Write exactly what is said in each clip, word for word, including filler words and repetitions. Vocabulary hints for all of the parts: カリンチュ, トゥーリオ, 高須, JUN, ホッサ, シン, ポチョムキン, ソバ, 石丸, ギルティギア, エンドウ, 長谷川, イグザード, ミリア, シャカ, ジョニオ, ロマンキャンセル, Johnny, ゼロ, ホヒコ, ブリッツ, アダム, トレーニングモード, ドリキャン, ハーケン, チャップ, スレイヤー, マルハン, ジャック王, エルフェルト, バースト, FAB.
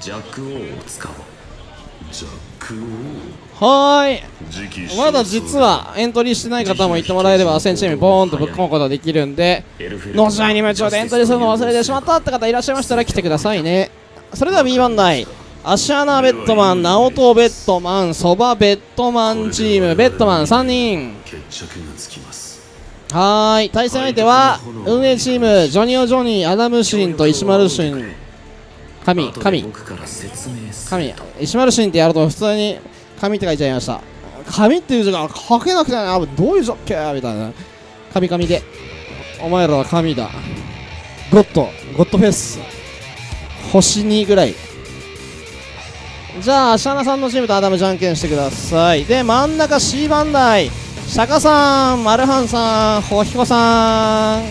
ジャック王を使おう。ジャック王。はーい。まだ実はエントリーしてない方も言ってもらえればアセンチームボーンとぶっ込むことができるんで、の試合に夢中でエントリーするの忘れてしまったって方いらっしゃいましたら来てくださいね。それでは ビーワン 内、アシアナベッドマン、ナオトベッドマン、ソバベッドマンチーム、ベッドマンさんにん。はーい、対戦相手は運営チーム、ジョニオ・ジョニー、アダム・シンと石丸シン。神、神、神、石丸シンってやると普通に神って書いちゃいました。神っていう字が書けなくて、あ、どういう字だっけみたいな。神々で。お前らは神だ。ゴッド、ゴッドフェス。星にぐらい。じゃあアシャナさんのチームとアダムじゃんけんしてください。で真ん中 C 番台、シャカさん、マルハンさん、ホヒコさん。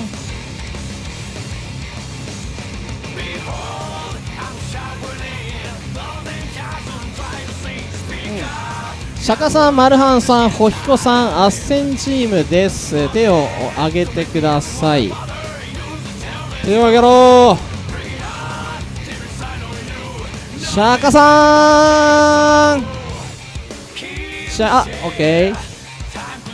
シャカさん、マルハンさん、ホヒコさん、アッセンチームです。手を上げてください。手を上げろー。シャカさーん、シャあ、オッケー。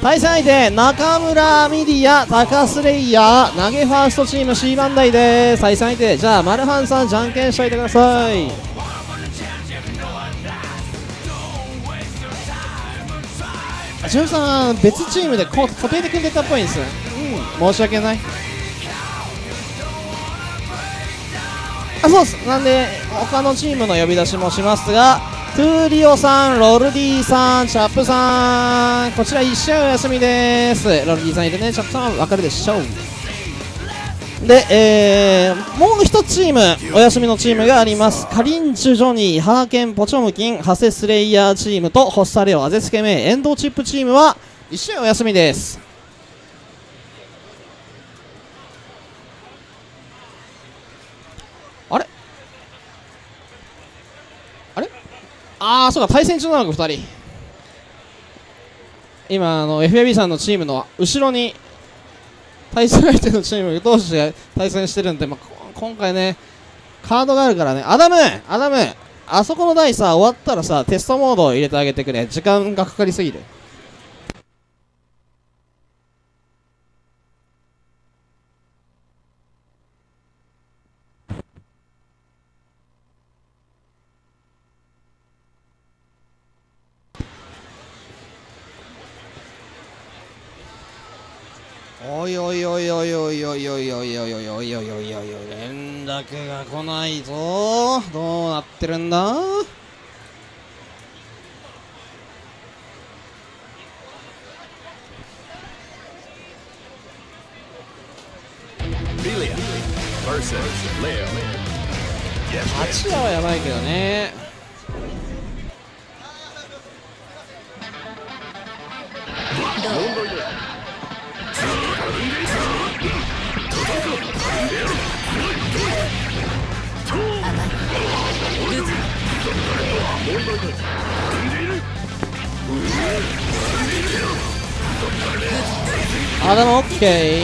対戦相手、中村ミディア、タカスレイヤー、投げファーストチーム C 番台です。対戦相手、じゃあマルハンさん、じゃんけんしといてください。ジュンさん、別チームで固定で組んでたっぽいんです。うん、申し訳ない。あ、そうです。なんで他のチームの呼び出しもしますが、トゥーリオさん、ロルディさん、チャップさん、こちらいち試合お休みです。ロルディさんいるね。チャップさんは分かるでしょう。で、えー、もういちチームお休みのチームがあります。カリンチュ・ジョニー、ハーケン・ポチョムキン、ハセスレイヤーチームとホッサレオ・アゼスケメイ、エンドウチップチームはいち試合お休みです。あー、そうか、対戦中なのか、ふたり。今あの エフエービー さんのチームの後ろに対戦相手のチーム同士が対戦してるんで、まあ、今回ね、カードがあるからね。アダム、アダム、あそこの台さ、終わったらさ、テストモードを入れてあげてくれ。時間がかかりすぎる。おいおいおいおいおいおいおいおいおいおいおいおいおいおい、連絡が来ないぞ。どうなってるんだ。はちはやばいけどね。あ、でもオッケー。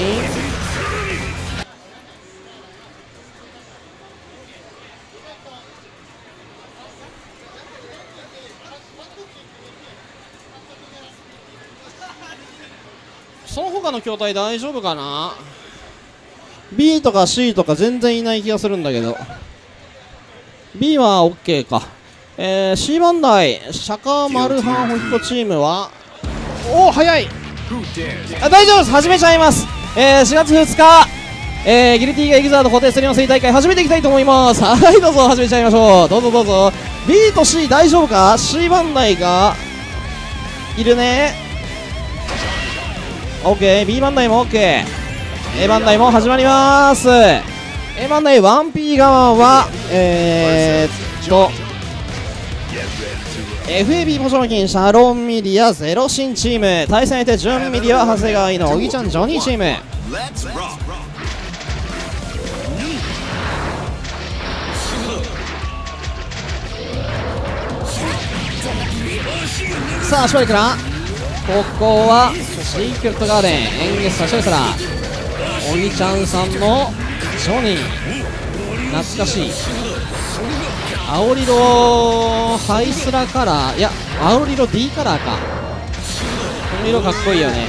その他の筐体大丈夫かな。 B とか C とか全然いない気がするんだけど、 B は OK か、えー、C 番台、シャカーマルハンホヒコチームはおお早い。あ、大丈夫です、始めちゃいます、えー、しがつふつか、えー、ギルティーがエグザード固定スリの水大会始めていきたいと思います。はいどうぞ始めちゃいましょう。どうぞどうぞ。 B と C 大丈夫か。 C 番台がいるね。OK、B 番台も OK、A 番台も始まります。 A 番台 ワンピー 側はえーっと エフエービー ポチョムキン、シャロンミディア、ゼロシンチーム。対戦相手ジュンミディア、長谷川のおぎちゃんジョニーチーム。さあ足割りから、ここはシークレットガーデン、エンゲス差し上げたらおぎちゃんさんのジョニー、懐かしい。青リロハイスラカラー、いや青リロ D カラーか。この色かっこいいよね。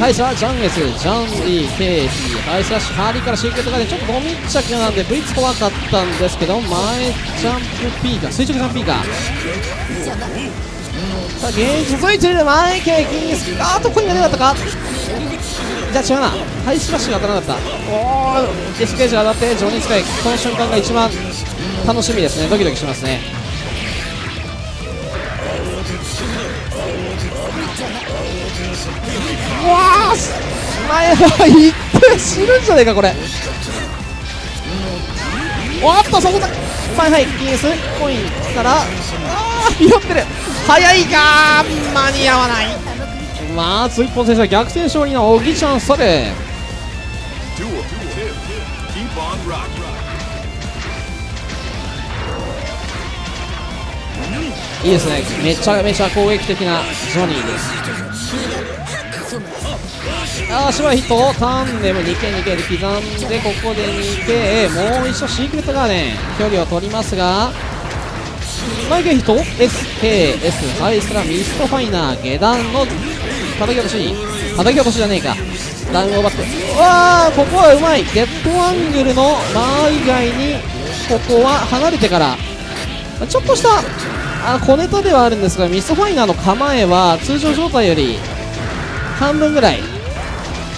ハイスラジャンエス、ジャン D、ケイティ、ハイスラシハリからシークレットガーデン、ちょっとゴミ着なんで V つ怖かったんですけど、前ジャンプ P か垂直ジャンプ P か。さあゲージ続いてる、前ケイキンスカートコインが出なかったか。じゃあ違うな、ハイスラッシュが当たらなかった。おー、ディスケージが当たって情に近い。この瞬間が一番楽しみですね。ドキドキしますね。うわー、前は一定死ぬんじゃねえかこれ。おっとそこだ。はいはい、ピーエス コインからあー拾ってる。早いがー間に合わない。まあ次一本選手は逆転勝利のオギちゃんサレ。いいですね、めちゃめちゃ攻撃的なジョニーです。ああ白いヒット、タンデム にケーにケー で刻んで、ここで にケー もう一度シークレットガーデン距離を取りますが、マイケヒット エスケーエス ハイスラミストファイナー下段の叩き落とし、叩き落としじゃねえか、ダウンを奪って、うわーここはうまい。ゲットアングルの間以外にここは離れてからちょっとしたあ小ネタではあるんですが、ミストファイナーの構えは通常状態より半分ぐらい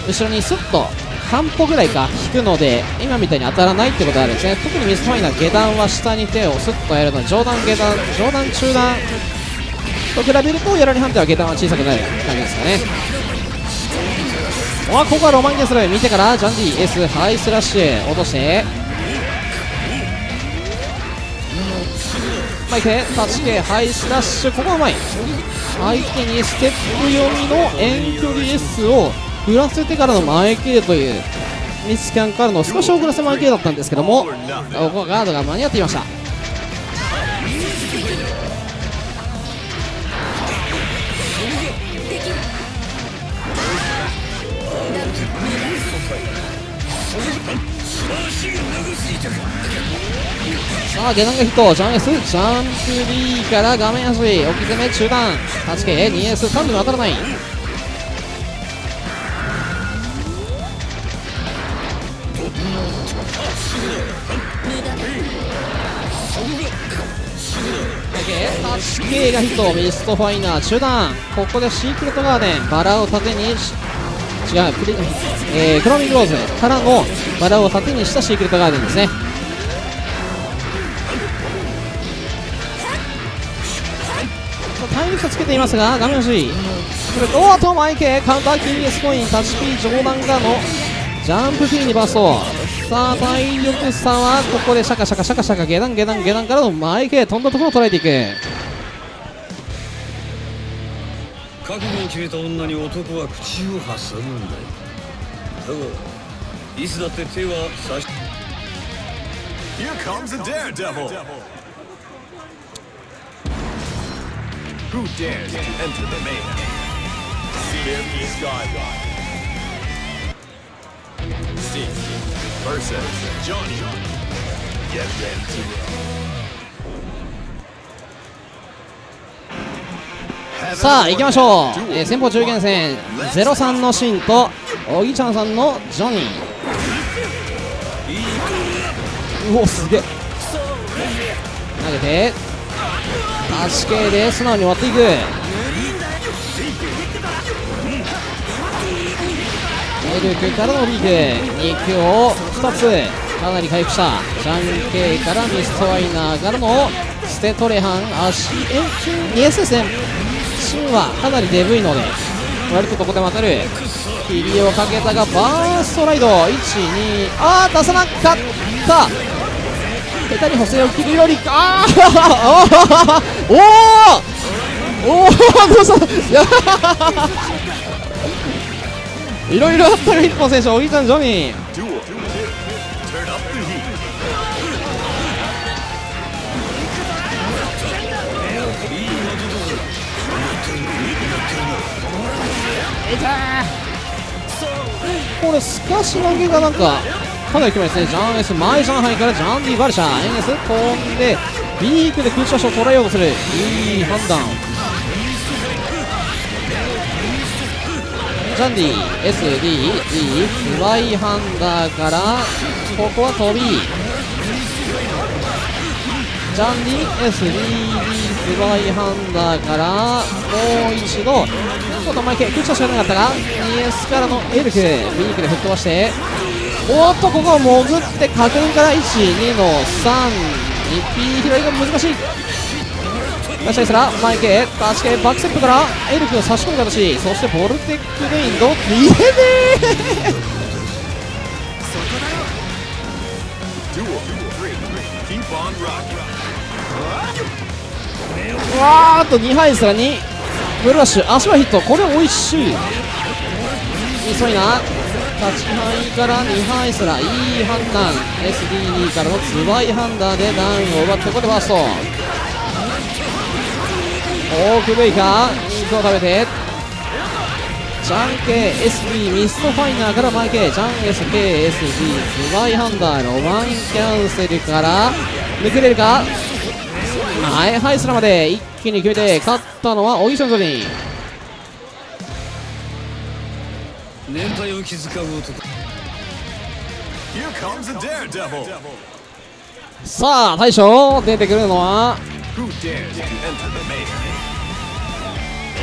後ろにスッと半歩ぐらいか引くので、今みたいに当たらないってことがあるんですね。特にミストファイナー下段は下に手をスッとやるので、上段下段上段中段と比べるとやられ判定は下段は小さくなる感じですかね。あここはロマニアスライム見てからジャンディ S ハイスラッシュ落として、マイケタチケハイスラッシュ、ここはうまい。相手にステップ読みの遠距離 S を振らせてからの前 K というミスキャンからの少し遅らせ前 K だったんですけども、ここはガードが間に合っていました。さあ下段がヒット、ジャン S ジャンプ D から画面足置き攻め中段 はちケーにエス タンデム当たらない。はちケー がヒット、ミストファイナー中段、ここでシークレットガーデンバラを盾に違うクリ、えー、クロミングローズからのバラを盾にしたシークレットガーデンですね。タイム差つけていますが画面欲しい。おっとマイケカウンター キューエス コインタッチ P 上段がのジャンプ P にバースト。さあ体力差はここでシャカシャカシャカシャカ下段下段下段からのマイケ飛んだところを捉えていく。覚悟を決めた女に男は口を挟むんだよ。だがいつだって手は差し。Here comes a daredevil. Who dares to enter the mayhem? Fear is God. Steve versus Johnny. Get ready to.さあ行きましょう、えー、先方中堅戦ゼロさんのシンとおぎちゃんさんのジョニー。うおすげえ投げて足系で素直に割っていく。メルクからのビークに球をふたつかなり回復した。ジャンケイからミストワイナーからのステトレハン足えっ にエス ですね。シンはかなりデブいので割とここで渡る。切りをかけたがバーストライドいちにあー出さなかった。下手に補正を切るよりああおおおおどうしたいろいろあったがいっぽん選手おぎちゃんジョニー。これ透かし投げがなんかかなり決まりですね。ジャンエス前上海からジャンディ・バルシャエンエス飛んで B クで空中足を捉えようとする。いい判断。ジャンディ エスディー スワイハンダーからここは飛びジャンディ エスディーディー スワイハンダーからもう一度ちょっと前系空中足がなかったが ツーエス からのエルク B クで吹っ飛ばしておっとここは潜って確認からいち、にのさん、にピー 左が難しい。出したいすら前系確かにバックセットからエルクを差し込む形そしてボルテックレインド見えねえわーっとに杯すらにブルラッシュ足はヒットこれおいしい急いなはちはいからにはいすらいい判断 エスディーディー からのツワイハンダーでダウンを奪ってここでファーストオークベイカー肉を食べてジャン ケーエスディー ミストファイナーから前 K ジャン エスケーエスディー ツワイハンダーのワンキャンセルから抜けれるかはいはいすらまで一気に決めて勝ったのはオギションゾリン。連帯を気遣う男。さあ大将出てくるのは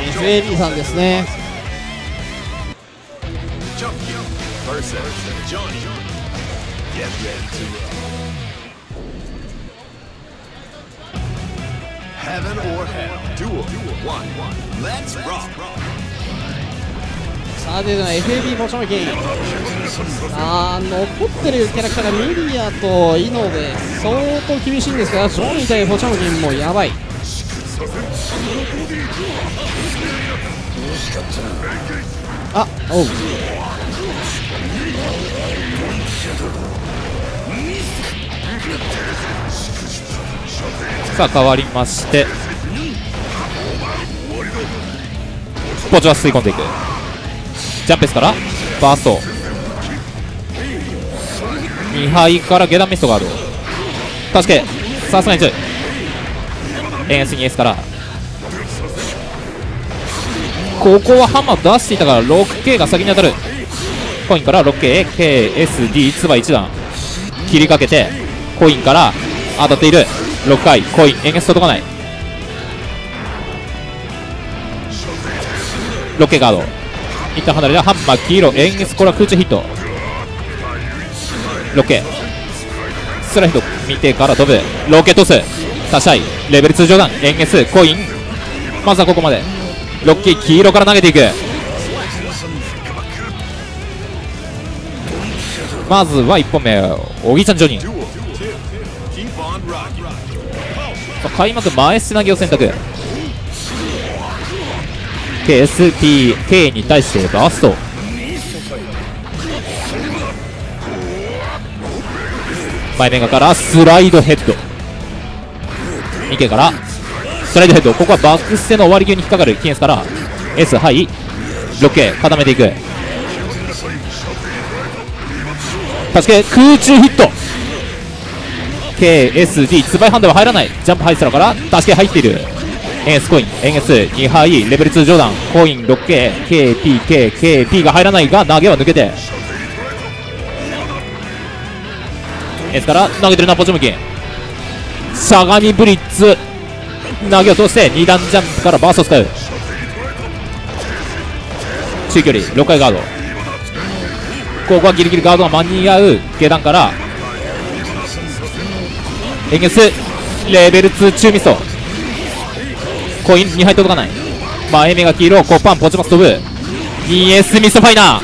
エフエービー さんですね。さあ出ての エフエービー ポーションの金あー残ってるキャラクターがミリアとイノで相当厳しいんですがジョニー対ポーションの金もやばい。あおうさあ変わりましてポーチは吸い込んでいくジャンペスからバーストに敗から下段ミストガード確かにさすがに強いエース にエス からここはハンマー出していたから ろくケー が先に当たるコインから ろくケー ケーエスディー ツバいち段切りかけてコインから当たっているろっかいコインエース届かない ろくケー ガード一旦離れたハンマー黄色エンゲスこれは空中ヒット ろくケー スラヒット見てから飛ぶロケトス多射レベル通常弾エンゲスコインまずはここまで ろくケー 黄色から投げていくまずはいっぽんめおぎちゃんジョニー開幕前つなぎを選択ケーエスピー、K に対してバースト前面からスライドヘッド にケー からスライドヘッドここはバックステの終わり球に引っかかるキエンスから S はい ろくケー 固めていく確かに空中ヒット ケーエスディー ツバイハンドは入らないジャンプハイスラから確かに入っているエンスコイン、エンスに敗、レベル通常弾、コイン ろくケー、ケーピーケー、ケーピー が入らないが投げは抜けて、エンスから投げてるな、ポチムキン、相模ブリッツ、投げを通してに段ジャンプからバースト使う、中距離、ろっかいガード、ここはギリギリガードが間に合う、下段から、エンス、レベルに中ミスト。コインにはい届かない前目が黄色コッパンポチマス飛ぶ ツーエス ミストファイナー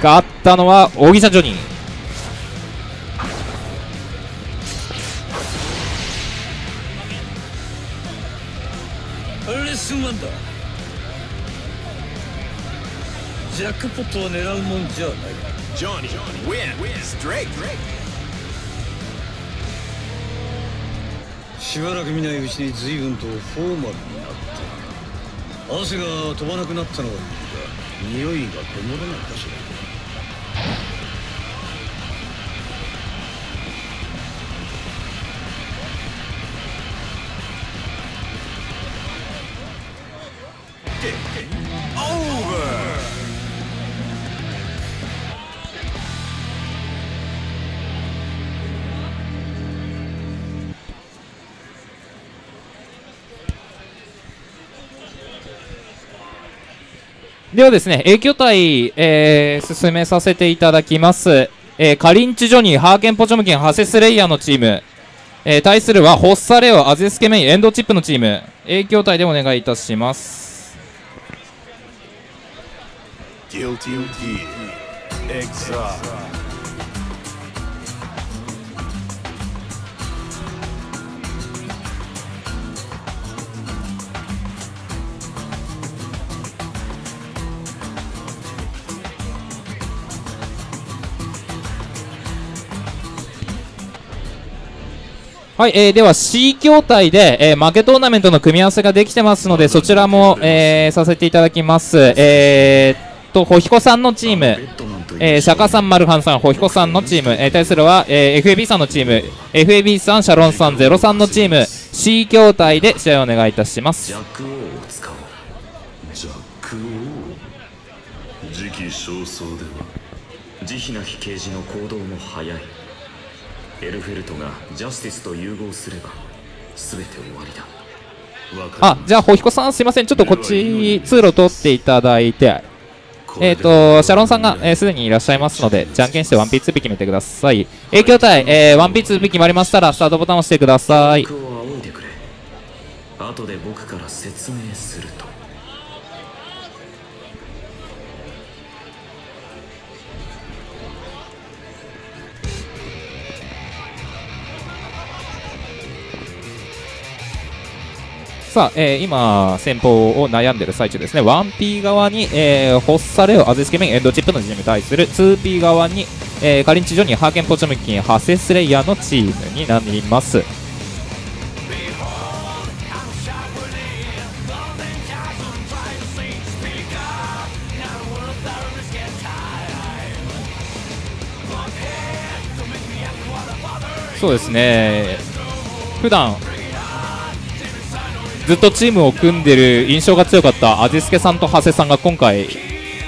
勝ったのはオギシャンジョニーレッスンワンダージャックポットを狙うもんじゃないジョニーウィンストレイクしばらく見ないうちに随分とフォーマルになった汗が飛ばなくなったのはいいか匂いがこもらないかしら。ではですね、影響体、えー、進めさせていただきます。えー、カリンチ・ジョニー、ハーケン・ポチョムキン、ハセスレイヤーのチーム。えー、対するは、ホッサ・レオ、アゼスケメイン、エンドチップのチーム。影響体でお願いいたします。はい、えー、では C 筐体で、えー、負けトーナメントの組み合わせができてますので、そちらも、えー、させていただきます。えー、と、ホヒコさんのチーム、えー、シャカさん、マルハンさん、ホヒコさんのチーム、えー、対するは、えー、エフエービー さんのチーム、エフエービー さん、シャロンさん、ゼロさんのチーム、C 筐体で試合をお願いいたします。ジャック王を使おう。ジャック王。時期尚早では、慈悲なき刑事の行動も早い。エルフェルトがジャスティスと融合すれば全て終わりだ。あ、じゃあ、ホヒコさん、すいません、ちょっとこっち通路取っていただいて、えっと、シャロンさんがすでにいらっしゃいますので、じゃんけんしてワンピーツ ツーピー決めてください。影響体、えー、ワンピーツ ツーピー決まりましたら、スタートボタンを押してください。後で僕から説明すると。さあ、えー、今、先方を悩んでる最中ですね。ワンピー 側に、えー、ホッサレオ、アゼスケメイン、エンドチップのチームに対する ツーピー 側に、えー、カリンチ・ジョニー、ハーケン・ポチョムキン、ハセスレイヤーのチームになります。そうですね、普段ずっとチームを組んでる印象が強かったアジスケさんと長谷さんが今回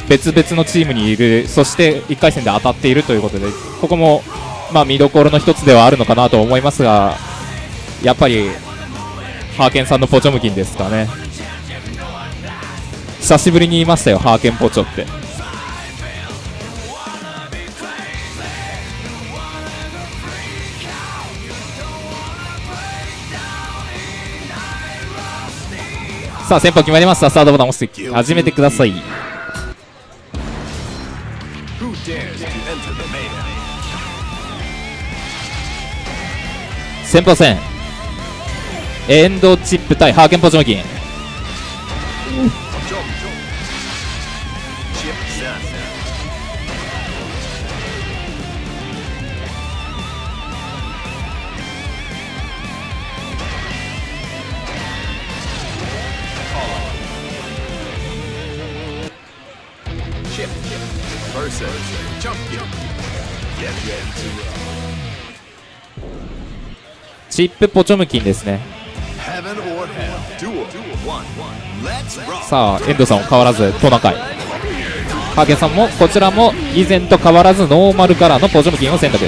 別々のチームにいる、そしていっかい戦で当たっているということで、ここもまあ見どころの一つではあるのかなと思いますが、やっぱりハーケンさんのポチョムキンですかね。久しぶりに言いましたよ、ハーケンポチョって。さあ、先方決まりました。スタートボタンを押して始めてください。先方戦、エンドチップ対ハーケンポチョムキン。チップポチョムキンですね。さあ、遠藤さんも変わらずトナカイ、ハーケンさんもこちらも以前と変わらずノーマルカラーのポチョムキンを選択。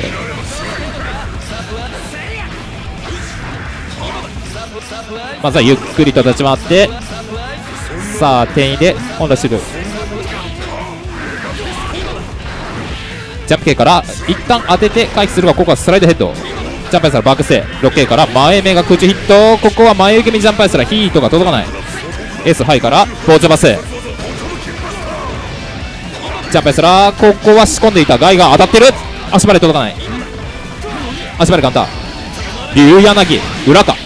まずはゆっくりと立ち回って、さあ転移でオンラッシュグジャンプ K から一旦当てて回避するが、ここはスライドヘッド。ジャンプアイスラバックステイ ろくケー から前目が空中ヒット。ここは前受け身ジャンプアイスラヒートが届かない。 S ハイから膨張バス、ジャンプアイスラここは仕込んでいたガイが当たってる。足バレ届かない。足バレカウンター竜柳裏か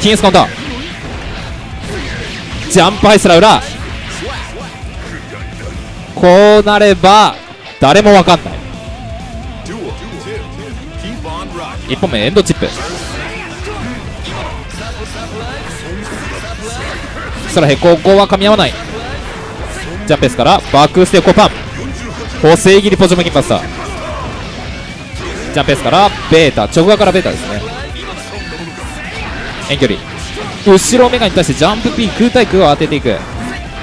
キンエスカウンタージャンプアイスラ裏。こうなれば誰も分かんない。いっぽんめエンドチップ、そらへここは噛み合わない。ジャンペースからバックステコパン補正切りポジョムキンバスター、ジャンペースからベータ直側からベータですね。遠距離後ろメガに対してジャンプ P 空対空を当てていく。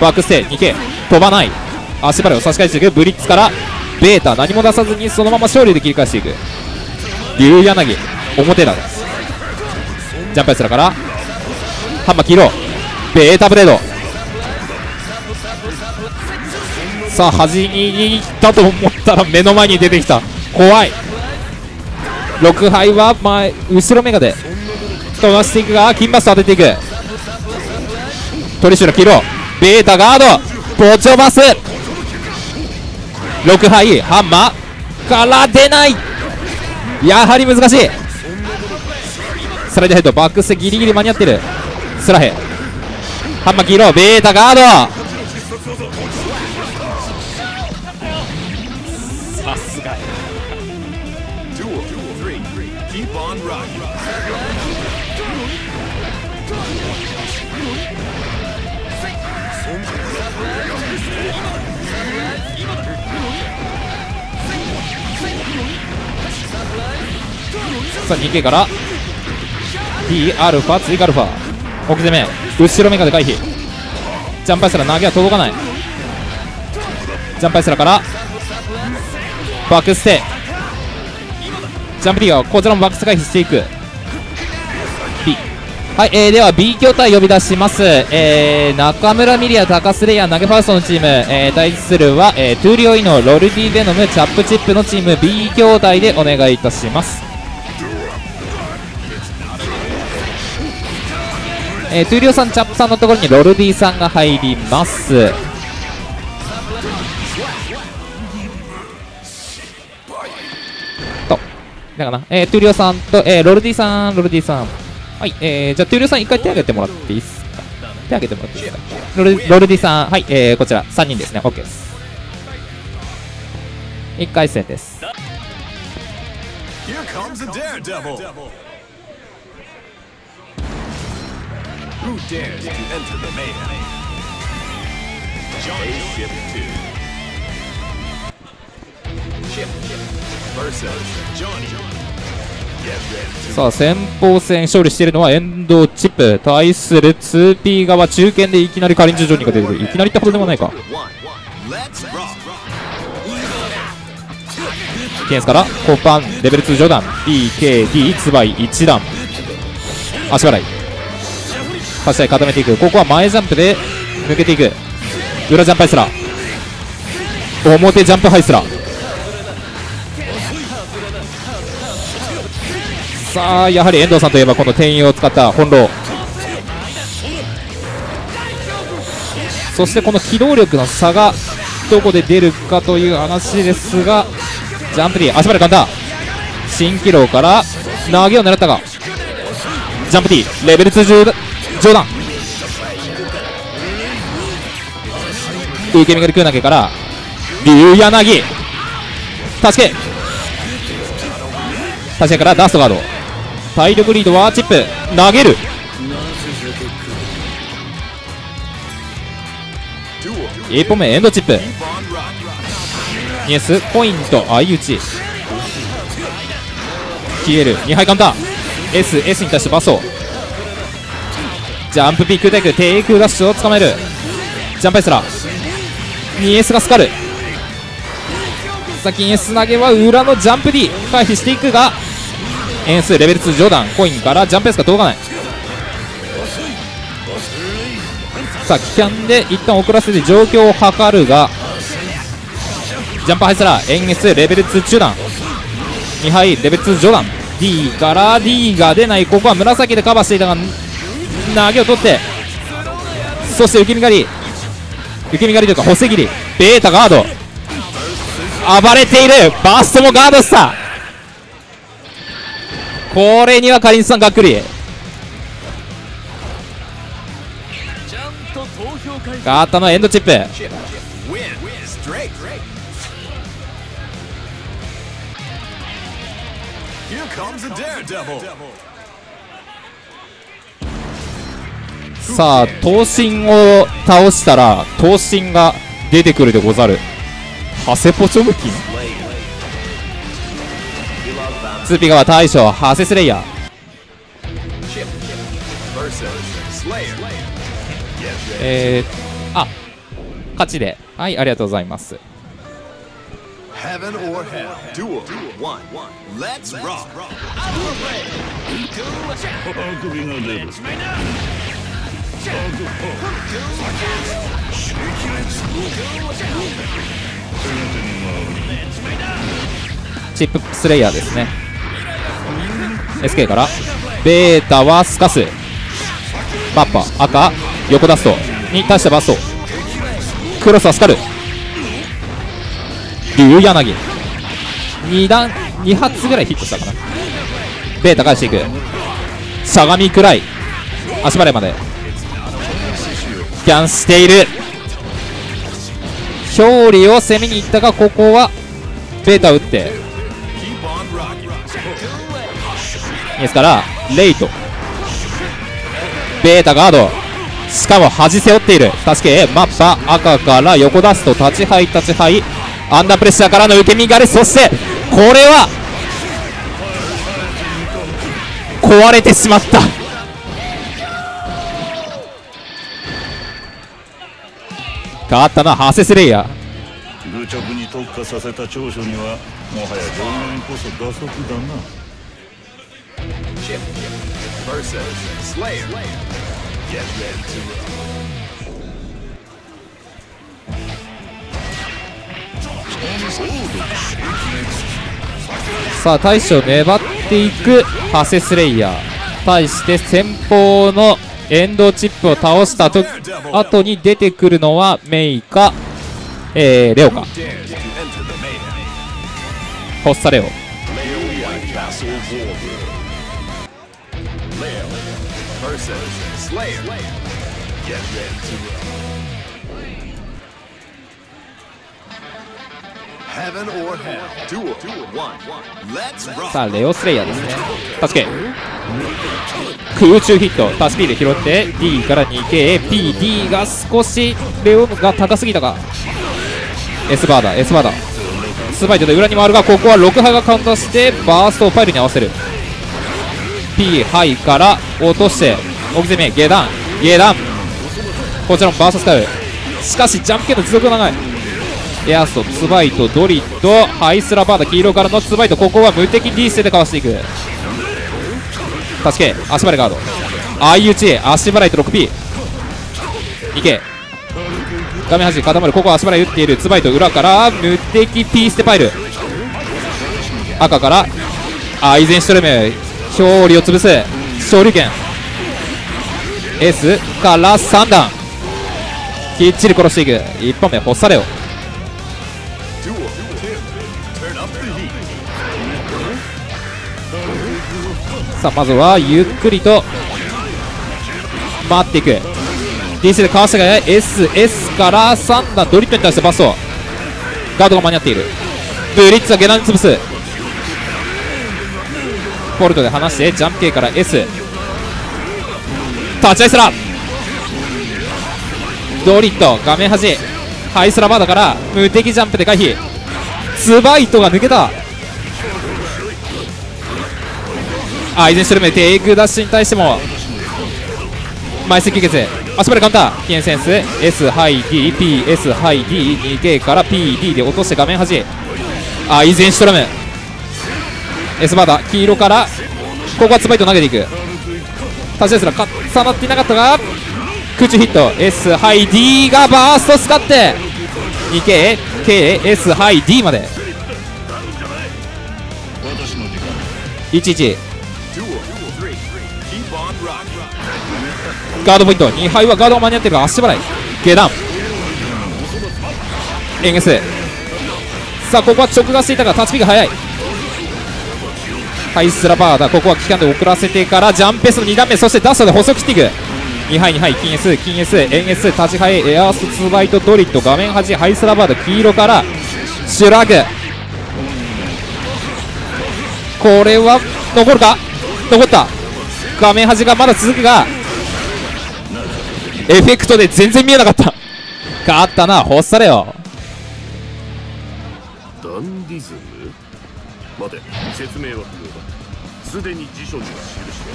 バックステ にケー 飛ばない、足払いを差し返していく。ブリッツからベータ何も出さずにそのまま勝利で切り返していく。竜柳表だ、ジャンプエスラからハンマー黄色ベータブレード、さあ端に行ったと思ったら目の前に出てきた、怖い。ろく敗は前後ろメガで飛ばしていくが金バスト当てていく。トリシュラ黄色ベータガードポチョバス、ろく敗ハンマーから出ない、やはり難しい。スライドヘッドバックスギリギリ間に合ってる。スラヘハンマー黄色ベータガード、さすがさあ にケー から ディーアルファ 追加アルファ奥攻め後ろメガで回避。ジャンパイスラ投げは届かない。ジャンパイスラからバックステイ、ジャンプ D がこちらもバックス回避していく。 B はい、えー、では B 筐体呼び出します、えー、中村ミリア高須レイヤー投げファーストのチーム、えー、対するは、えー、トゥーリオイノロルディベノムチャップチップのチーム B 筐体でお願いいたします。えー、トゥーリオさんチャップさんのところにロルディさんが入ります。とだからな、えー、トゥーリオさんと、えー、ロルディさんロルディさんはい、えー、じゃあトゥーリオさん一回手挙げてもらっていいですか、手挙げてもらっていいですか。ロル、ロルディさんはい、えー、こちらさんにんですね。 OK です。いっかい戦です。Who dares to enter the mayhem? Johnny Ship two. Ship versus Johnny. Get ready. さあ先鋒戦勝利しているのは遠藤チップ対する ツーピー 側中堅でいきなりカリンジュジョニーが出てくる。いきなりってことでもないか。ケンスからコパンレベルに上段 ディーケーディー ツバイいち段足払い差し合い固めていく。ここは前ジャンプで抜けていく。裏ジャンプハイスラー表ジャンプハイスラー、さあやはり遠藤さんといえばこの転移を使った翻弄、そしてこの機動力の差がどこで出るかという話ですが、ジャンプ D 足払い簡単新機能から投げを狙ったがジャンプ D レベルにじゅう上段受け身が空投げから竜柳助け立ちからダストガード体力リードはチップ投げる、いっぽんめエンドチップニエスポイント相打ち消える。にはいカウンター エスエス に対してバスをジャンプピックテイクテイクダッシュを捕まえる。ジャンプエスラニエスがスカル先に S 投げは裏のジャンプ D 回避していくが円数レベルに上段コインからジャンプエスが届かない。さあキャンで一旦遅らせて状況を図るがジャンプハイスラ円 S レベルに中段に敗レベルに上段 D から D が出ない。ここは紫でカバーしていたが投げを取ってそして受け身狩り受け身狩りというか補正切りベータガード暴れているバーストもガードした。これにはカリンさんがっくりガータのエンドチップさあ、刀身を倒したら刀身が出てくるでござる。ハセポチョムキン ツーピー 側大将ハセスレイヤー。えー、あ、勝ちで、はい、ありがとうございます。チップスレイヤーですね。 エスケー からベータはすかすパッパ赤横ダストに対してバストクロスはスカル竜柳に段に発ぐらいヒットしたかな。ベータ返していくしゃがみくらい足払いまでキャンしている。勝利を攻めに行ったがここはベータ打ってですからレイトベータガードしかも端背負っている助けマッパ赤から横出すと立ち這い立ち這いアンダープレッシャーからの受け身がれそしてこれは壊れてしまった。勝ったのはハセスレイヤー。愚直に特化させた長所にはもはや上限こそ打足だな。さあ大将粘っていくハセスレイヤー対して先方のエンドチップを倒したと後に出てくるのはメイか、えー、レオかホッサレオ。さあレオスレイヤーですね。助け空中ヒットタスピーで拾って D から にケーピーディー が少しレオが高すぎたか S バーだ S バーだスパイトで裏に回るがここはろくハイがカウンターしてバーストをパイルに合わせる P ハイから落として奥攻め下段下段こちらもバーストスタイルしかしジャンプ系の持続が長いエアーストツバイトドリッドハイスラバーダ黄色からのツバイトここは無敵 D ステでかわしていく助け足払いガード相打ち足払いと ろくピー いけ画面端固まるここは足払い打っているツバイト裏から無敵 P ステパイル赤からアイゼンシュトルム勝利を潰す勝利権 S からさん段きっちり殺していくいっぽんめホッサレオさあまずはゆっくりと回っていく ディーシー でかわしたが エスエス からさん段ドリップに対してバストガードが間に合っているブリッツは下段に潰すポルトで離してジャンプ系から S 立ち合いすらドリット画面端ハイスラバーだから無敵ジャンプで回避ツバイトが抜けたアイゼンシュルメテイクダッシュに対しても枚数吸血足払いカウンター危険センス S ハイ ディーピーエス ハイ ディーツーケー から ピーディー で落として画面端アイゼンシュトルムS バーダ黄色からここはツバイト投げていく立ちですら重なっていなかったが空中ヒット S ハイ D がバースト使って にケーケーエス ハイ D まで いちいち ガードポイントに敗はガードが間に合ってるが足払い下段エンゲスさあここは直がしていたがタッチピーが速いハイスラバーだここは期間で遅らせてからジャンペスのに段目そしてダッシュで細く切っていくに敗に敗金 S 金 S 円 S 立ち敗エアースツバイトドリット画面端ハイスラバーだ黄色からシュラグこれは残るか残った画面端がまだ続くがエフェクトで全然見えなかった勝ったな、ほっされよ。ダンディズム？待て、説明は不要だ。すでに辞書には記して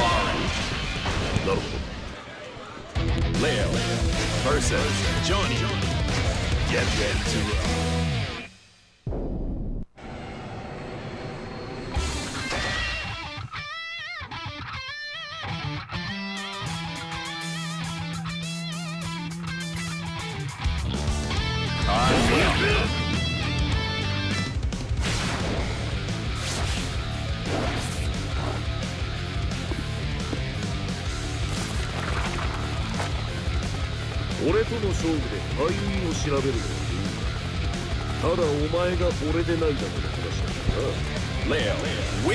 ある。なるほど。レオ ブイエス ジョニー Get ready to roll。 俺との勝負で敗因を調べるのがいい。ただお前が俺でないだけの話だから。うんうん、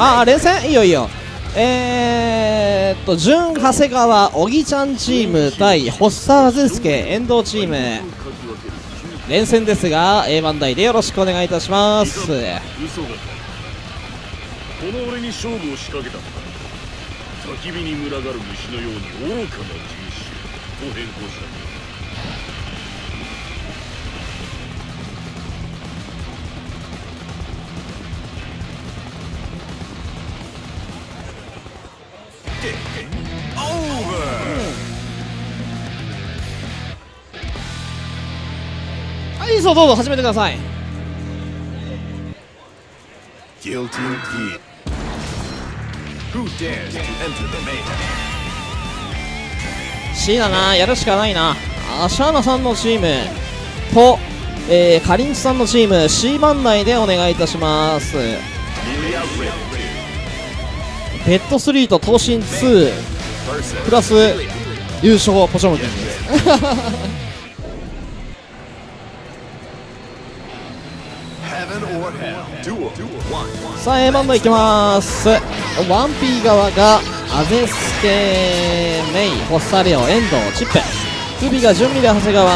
ああ冷戦いいよいいよ。えー、っと準長谷川おぎちゃんチーム対ホッサーズスケ遠藤チーム、連戦ですが エーワン 台でよろしくお願いいたします。嘘だ、この俺に勝負を仕掛けたのか。焚き火に群がる虫のように愚かな人種を変更した。はい、そうどうぞ始めてください。C だな、やるしかないな。アシャーナさんのチームと、えー、カリンチさんのチーム C 番台でお願いいたします。ベッドスリーと闘神ツープラス優勝ポチョム君です。さあ A 番台いきます。 ワンピー 側がアゼスケ、メイ、ホッサレオ、遠藤、チップ、クビが準備で長谷川、イ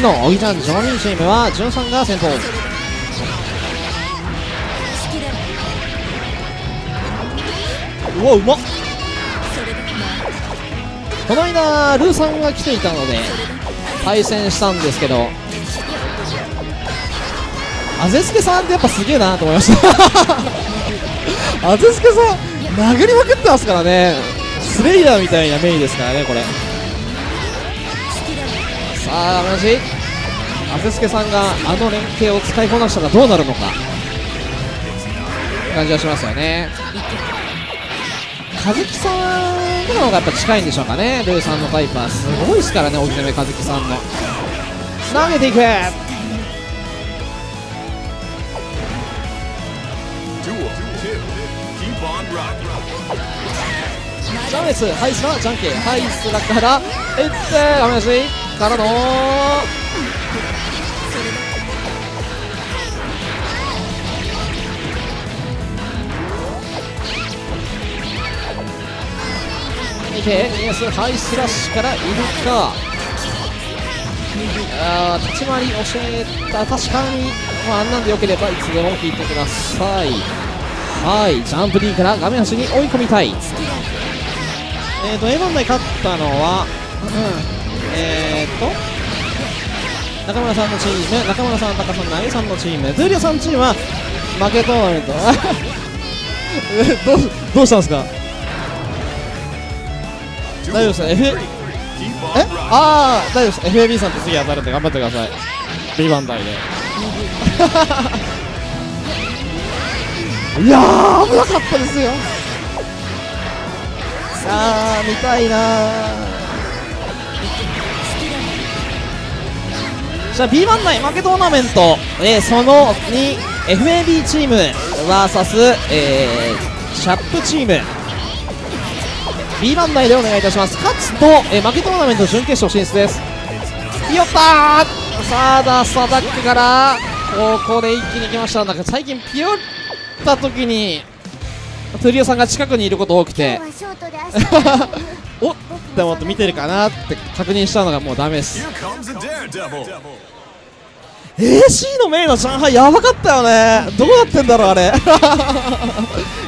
ノ、オギちゃん、ジョニーチームはジュンさんが先頭。うわうまっ。この間ルーさんが来ていたので対戦したんですけど、アゼスケさんってやっぱすげえなと思いました。アゼスケさん殴りまくってますからね。スレイヤーみたいなメイですからねこれ。さあ同じあずすけさんがあの連携を使いこなしたらどうなるのか感じはしますよね。和樹さんとかの方がやっぱ近いんでしょうかね。ルーさんのタイプはすごいですからね。荻野目和樹さんの投げていく。ジャメス、ハイスラ、ジャンケー、ハイスラからいってダメ出しからのいけ、ニエス、ハイスラッシュからいるか。あ立ち回り教えた、確かに、まあ、あんなんでよければいつでも聞いてください。はい、ジャンプ D から画面端に追い込みたい。えーと A 番台勝ったのは、うん、えーと中村さんのチーム、中村さん、タカさん、ナユさんのチーム、ズーリオさんチームは負けトーナメント。えどうどうしたんですか。大丈夫ですね。 F えああ大丈夫です。 エフエービー さんと次当たるんで頑張ってください。 B 番台でいやー危なかったですよ。あー見たいなー。じゃあ B 番台負けトーナメント、えー、その にエフエービー チーム ブイエス、えー、シャップチーム B 番台でお願いいたします。勝つと、えー、負けトーナメント準決勝進出です。よったー。さあダースアタックからここで一気に来ました。なんか最近ピヨった時にトゥリオさんが近くにいること多くておっって思って見てるかなって確認したのがもうダメです。エーシー のメインの上海やばかったよね。どうなってんだろうあれ。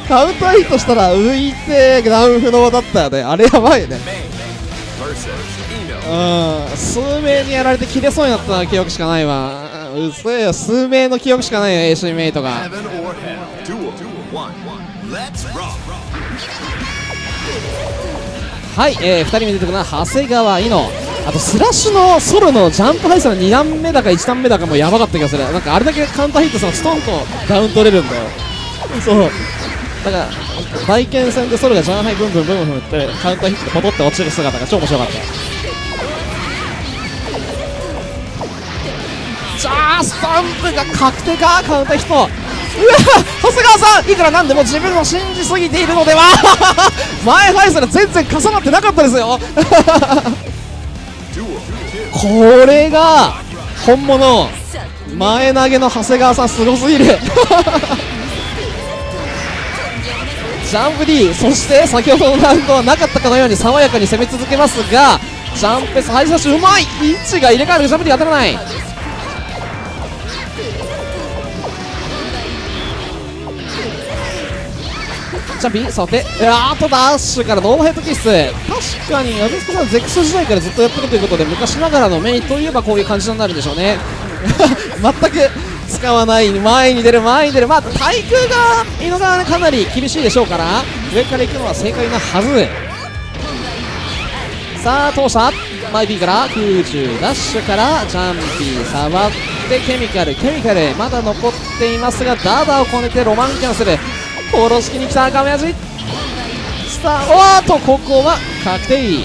カウンターヒットしたら浮いてダウン不能だったよねあれ。やばいね。うん、数名にやられて切れそうになった記憶しかないわ。うそよ、数名の記憶しかないよ。 エーシー メイトがはい、えー、ふたりめ出てくるのは長谷川伊野。あとスラッシュのソロのジャンプ配線のに段目だかいち段目だかもやばかった気がする。なんかあれだけカウンターヒットしたらストンとダウン取れるんだよ。そうだから大剣戦でソロがジャンハイブンブンブンブンってカウンターヒットでポトって落ちる姿が超面白かった。じゃあスタンプが確定か、カウンターヒット。うわ長谷川さんいくらなんでも自分を信じすぎているのでは前ファイサル全然重なってなかったですよこれが本物、前投げの長谷川さんすごすぎるジャンプ D、 そして先ほどのラウンドはなかったかのように爽やかに攻め続けますが、ジャンプ S ハイスラッシュうまい、位置が入れ替わる、ジャンプ D 当たらない。ジャンプ D さて、あとダッシュからノーヘッドキス。確かにアビスコさんゼックス時代からずっとやってるということで、昔ながらのメインといえばこういう感じになるんでしょうね全く使わない、前に出る、前に出る、まあ、対空が井の川はかなり厳しいでしょうから、上から行くのは正解なはず。さあ、通した、マイピーから空中ダッシュからジャンピー、触ってケミカル、ケミカル、まだ残っていますが、ダダをこねてロマンキャンセル、殺しきに来た、亀味、スター、おーっと、ここは確定。い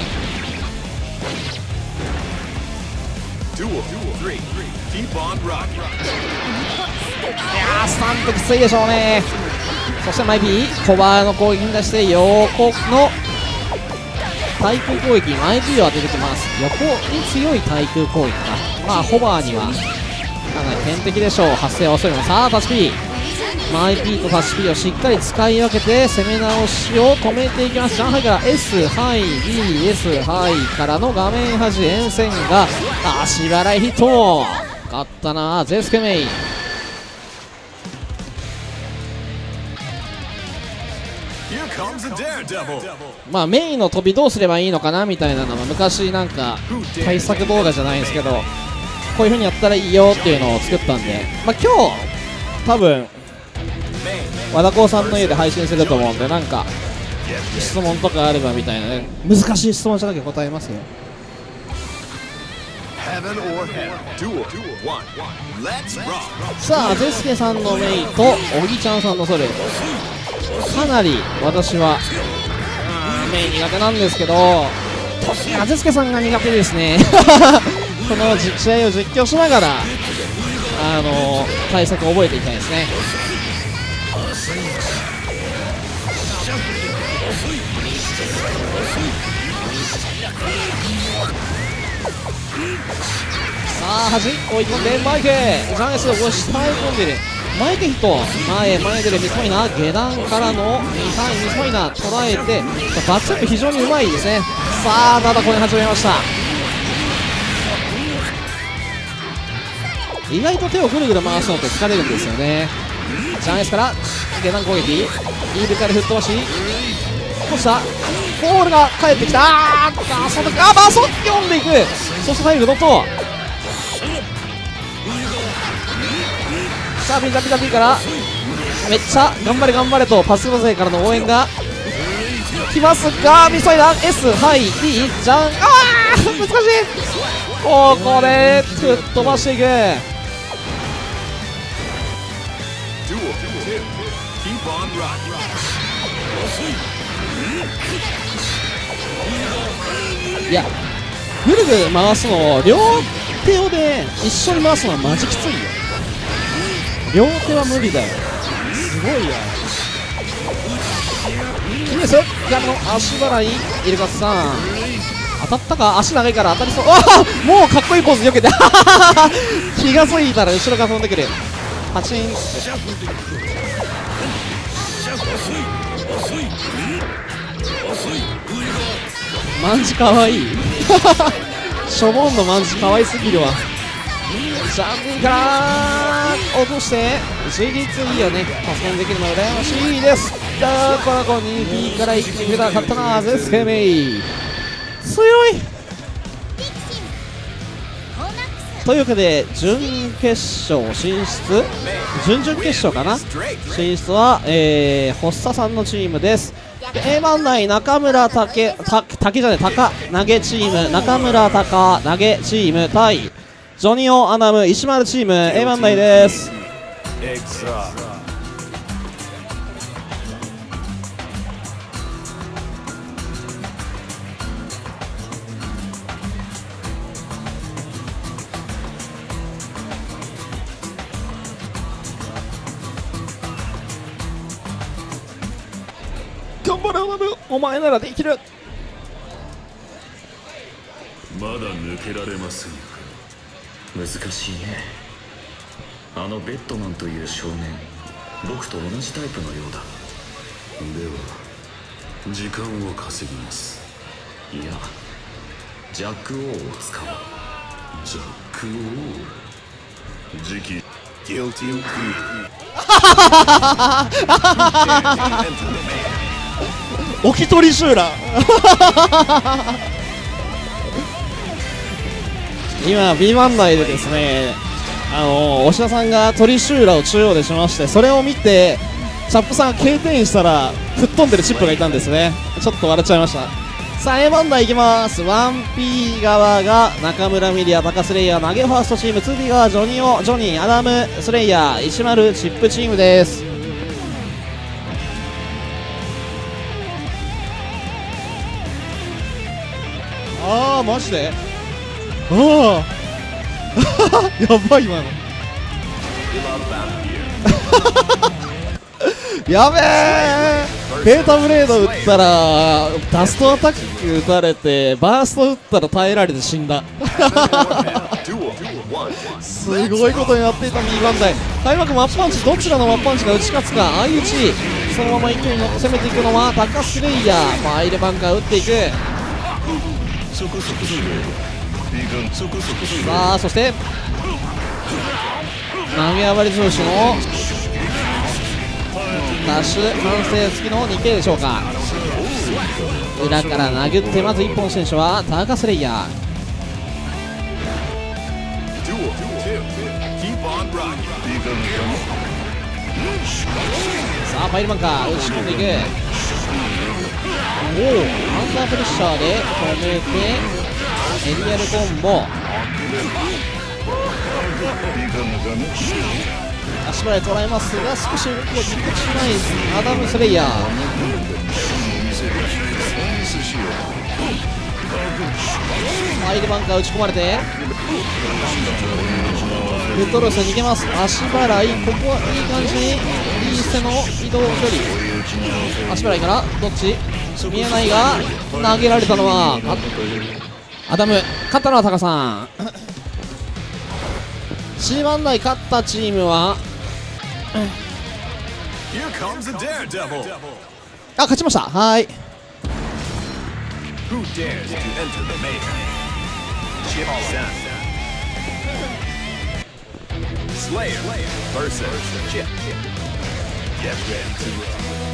やースタンプきついでしょうね。そしてマイビーコバの攻撃に出して横の対空攻撃、マイビーを当ててきます。横に強い対空攻撃か、まあホバーにはかなり天敵でしょう。発生は遅いの。さあタッチ P、 マイビーとタッチ P をしっかり使い分けて攻め直しを止めていきます。ジャンハイから S ハイ B、 S ハイからの画面端沿線が足払いヒットあったなぁ。ゼスケメイまあメインの飛びどうすればいいのかなみたいなのは昔なんか対策動画じゃないんですけど、こういう風にやったらいいよっていうのを作ったんで、まあ今日多分和田光さんの家で配信すると思うんで、なんか質問とかあればみたいなね、難しい質問した時答えますよ。さあゼスケさんのメイとおぎちゃんさんのソル、かなり私はメイ苦手なんですけど、ゼスケさんが苦手ですねこの試合を実況しながらあの対策を覚えていきたいですね。さあ端追い込んでマイケ、ジャンスを押し込んでいるマイケヒット、前へ前へ出るミスマイナー、下段からのにさんいミスマイナー捉えてバックアップ非常にうまいですね。さあただこれ始めました。意外と手をぐるぐる回すのって疲れるんですよね。ジャンスから下段攻撃、イールから吹っ飛ばし、こうしたボールが返ってきた、あーバソッあバソッて読んでいく、そして入るのとさあピザピザピからめっちゃ頑張れ頑張れとパスロ勢からの応援がきますが、ミサイダー S はい B じゃん、あー難しい、おこれ吹っ飛ばしていく。いやぐるぐる回すのを両手で一緒に回すのはマジきついよ。両手は無理だよ、すごいよ。いいですよ、左の足払いイルカスさん当たったか、足長いから当たりそう、もうかっこいいポーズよけて気が付いたら後ろから飛んでくる、パチンってマンジかわいいしょぼんのマンジかわいすぎるわ。ジャンピングから落として ジーディーツー よね、パスコンできるの羨ましいです。だからこの にピー から一気に振らなかったな、ゼスケメイ強い。というわけで準決勝進出、準々決勝かな、進出は、えー、発作さんのチームです。 エーワン 内中村竹た竹じゃねえ高投げチーム、中村高投げチーム対ジョニオアナム石丸チーム エーワン 内です。頑張れアナム、お前ならできる。まだ抜けられませんよ。難しいね。あのベッドマンという少年、僕と同じタイプのようだ。では時間を稼ぎます。いや、ジャック・オーを使おう。ジャック・オー時期ギルティー・クイーンおきとり集団今 ビーワン 内でですね、あの押田さんがトリシューラを中央でしまして、それを見てチャップさんがK転したら吹っ飛んでるチップがいたんですね。ちょっと笑っちゃいました。さあ エーワン 内いきます。 ワンピー 側が中村ミリア、高スレイヤー投げファーストチーム、 ツーピー 側ジョニオ、ジョニー、アダム、スレイヤー、石丸チップチームです。あーマジで、ああやばい今のやべえ、ペータブレード打ったらダストアタック打たれて、バースト打ったら耐えられて死んだすごいことになっていた。にばん台開幕マッパンチ、どちらのマッパンチが打ち勝つか、相打ち、そのまま勢いに乗って攻めていくのはタカスレイヤー、まあ、相手バンカー打っていく。さあそして投げ上がり上手のダッシュ完成付きの ツーケー でしょうか。裏から投げって、まずいっぽん選手はタカスレイヤー。さあファイルマンカー打ち込んでいく。おお、アンダープレッシャーで止めて、エリアルコンボ、足払い捉えますが少し動きがぎこちないアダム・スレイヤー。相手バンカー打ち込まれてフットロス逃げます。足払い、ここはいい感じに右下の移動距離、足払いからどっち見えないが、投げられたのはアダム、勝ったのはタカさんシーワン 台勝ったチームは、あ、勝ちました。はい、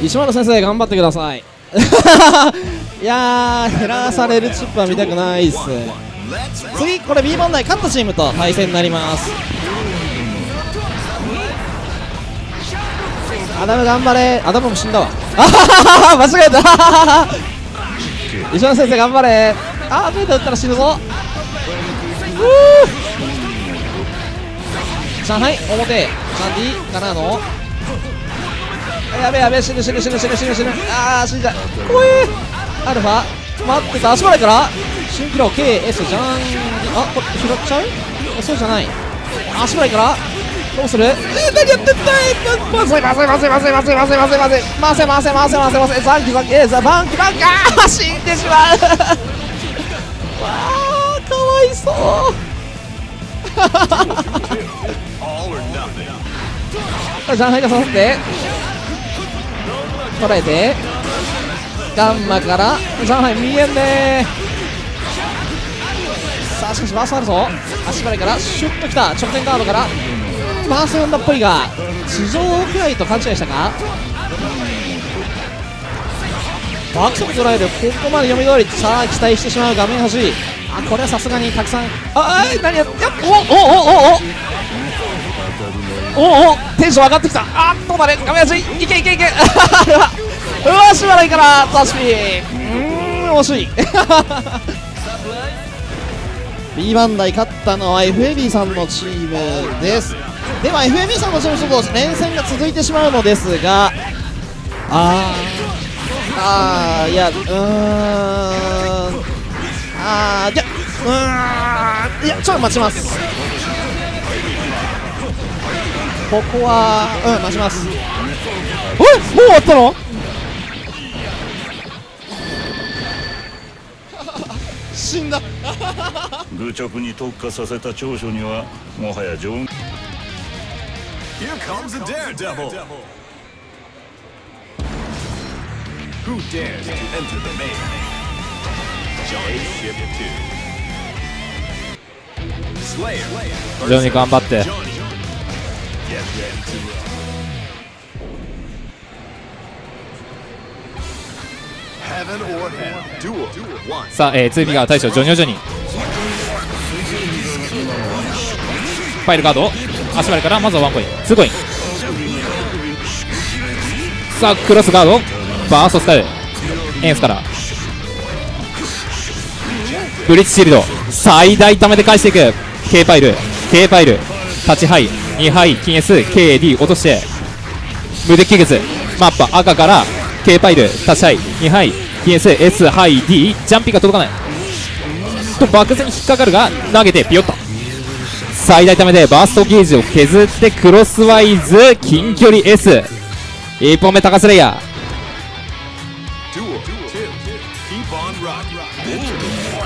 石丸先生頑張ってくださいいやー、減らされるチップは見たくないっす。次これ ビーワン 台勝ったチームと対戦になります。アダム頑張れ。アダムも死んだわ間違えた石丸先生頑張れ。あー、ベータ打ったら死ぬぞ。さあはい、表キャンディーからの、やべやべ、死ぬ死ぬ死ぬ死ぬ死ぬ死ぬ、あー死んじゃう、怖え。アルファ待ってた、足払いから新キロ ケーエス じゃん、あ、これ拾っちゃう、そうじゃない、足払いからどうする、えー、何やってんだい、まずいまずいまずいまずいまずいまずいまずいまずいまずいまずいまずいまずいまずいまずい、ザンキザンキ、えー、ザバンキバンキ、あー死んでしまうわー、かわいそうジャンハイが刺さって捉えて、ガンマから上海見えんね。さあしかしバースあるぞ。足払いからシュッときた、直線ガードからバース呼んだっぽいが、地上くらいと勘違いしたか。バックストップ捉える、ここまで読み通り。さあ期待してしまう画面端、あ、これはさすがにたくさん、ああ、何やっ、おおおおおおおお、テンション上がってきた。あっとだね、亀梨いけいけいけあれはうわー、しばらいから、ザシピー、うーん、惜しいビーワン 台勝ったのは エフエービー さんのチームです。では エフエービー さんのチーム、ちょっと連戦が続いてしまうのですが、あーあー、いや、うーん、あー、いや、うーん、いや、ちょっと待ちます。ここは、うん、待ちます。えっ、もう終わったの死んだ愚直に特化させた長所にはもはや上手。非常に頑張って、さあ、えー、ツービガー大将ジョニオジョニー、ファイルガードを足割からまずはワンコイン、ツーコイン、さあクロスガードバーストスタイルエンスからブリッジシールド最大溜めで返していく K パイル K パイルタッチハイに敗金 エスケーディー 落として無敵技術マッパ赤から K パイルタッチハイに敗金 エスエス ハイ D ジャンピーが届かないと漠然に引っかかるが投げてピヨッと最大ためでバーストゲージを削ってクロスワイズ近距離 S 一本目高須レイヤー、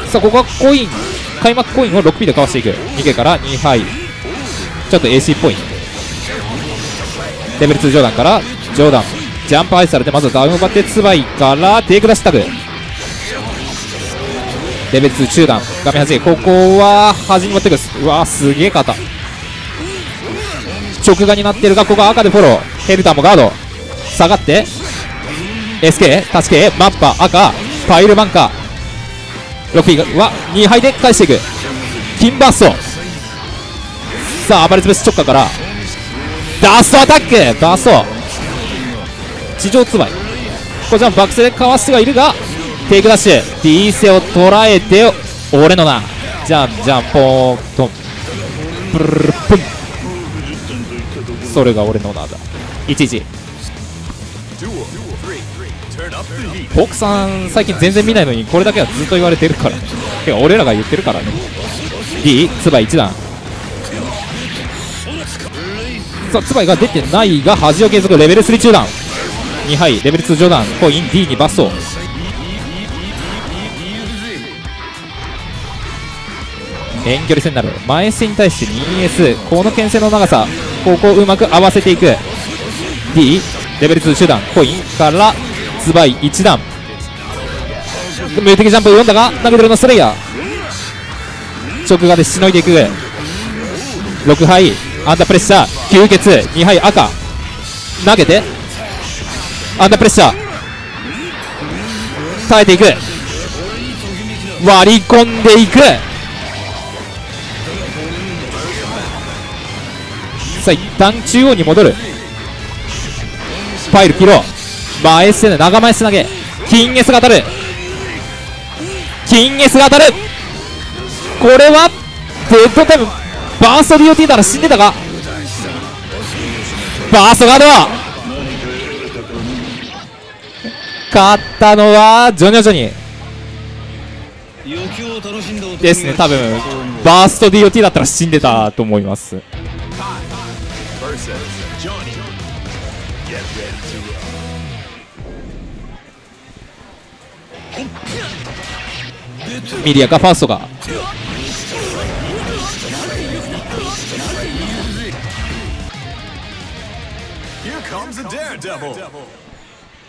さあここはコイン開幕コインを ろくピー でかわしていく、に系からに敗ちょっと エーシー っぽいレベルにジョーダンからジョーダンジャンプアイスされてまずはダウンを奪ってツバイからテイクダッシュタグレベルに中段画面端、ここは端に持ってくる、うわーすげえ肩直画になってるが、ここは赤でフォローヘルターもガード下がって エスケー タッチ系マッパ赤パイルバンカー ろくピー はに敗で返していく金バースト、さあ暴れ潰し直下からダーストアタックダースト地上つばい、こちらもバックスでかわしてはいるがテイクダッシュ D セを捉えて俺のなジャンジャンポートンブルルプンそれが俺のなだいちいち奥さん最近全然見ないのにこれだけはずっと言われてるからね、てか俺らが言ってるからね D つばいいち段、さあツバイが出てないが端を継続レベルさん中段に敗レベルに上段コイン D にバスト遠距離戦になる前線に対して ツーエス この牽制の長さここをうまく合わせていく D レベルに中段コインからツバイいち段無敵ジャンプを読んだが投げてるのスレイヤー直側でしのいでいくろく敗アンダープレッシャー吸血に敗赤投げてアンダープレッシャー耐えていく割り込んでいく、さあ一旦中央に戻るパイル切ろう前捨ての長前捨て投げ金 S が当たる金 S が当たるこれはデッドタイムバースト ディーオーティー なら死んでたがバーストガード勝ったのはジョニオジョニーですね、多分バースト ディーオーティー だったら死んでたと思います。ミリアかファーストが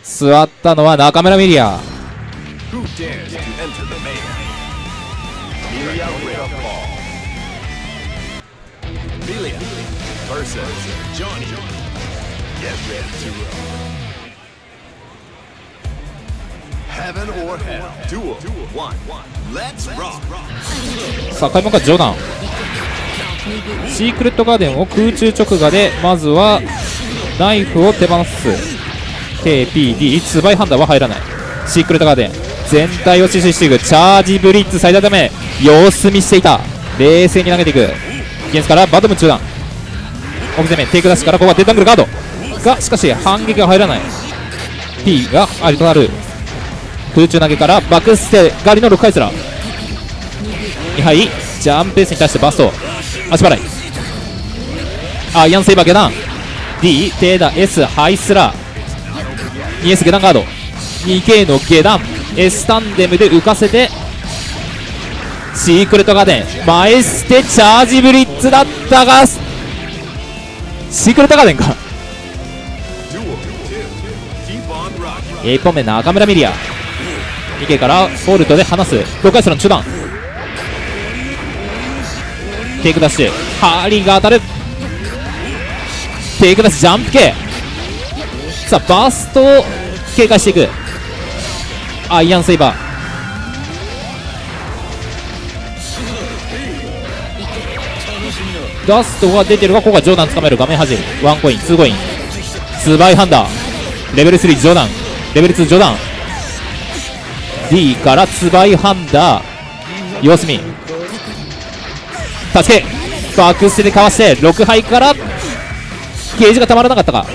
座ったのは中村ミリア、さあ開幕はジョナン。シークレットガーデンを空中直下でまずはナイフを手放す。 ケーピーディー ツバイハンダーは入らない。シークレットガーデン全体を死守していく。チャージブリッツ最大ダメ様子見していた。冷静に投げていく。ディフェンスからバトム中断オフ攻めテイクダッシュからここはデッドアングルガードがしかし反撃が入らない。 P がありとなる。空中投げからバックステ狩りのろっかいすらにはいジャンペースに対してバスト足払いアイアンセイバー下段 D テーダ S ハイスラ ツーエス 下段ガード ツーケー の下段 S タンデムで浮かせてシークレットガーデン前捨てチャージブリッツだったがシークレットガーデンか。いっぽんめ中村ミリア ツーケー からフォルトで離すろっかいスラの中段テイクダッシュ針が当たるテイクダッシュジャンプ系さあバーストを警戒していくアイアンセイバーダストが出てるがここはジョーダン掴める画面端ワンコインツーコインツバイハンダーレベルスリージョーダンレベルツージョーダン D からツバイハンダー様子見助けバックステでかわしてろく敗からゲージがたまらなかったか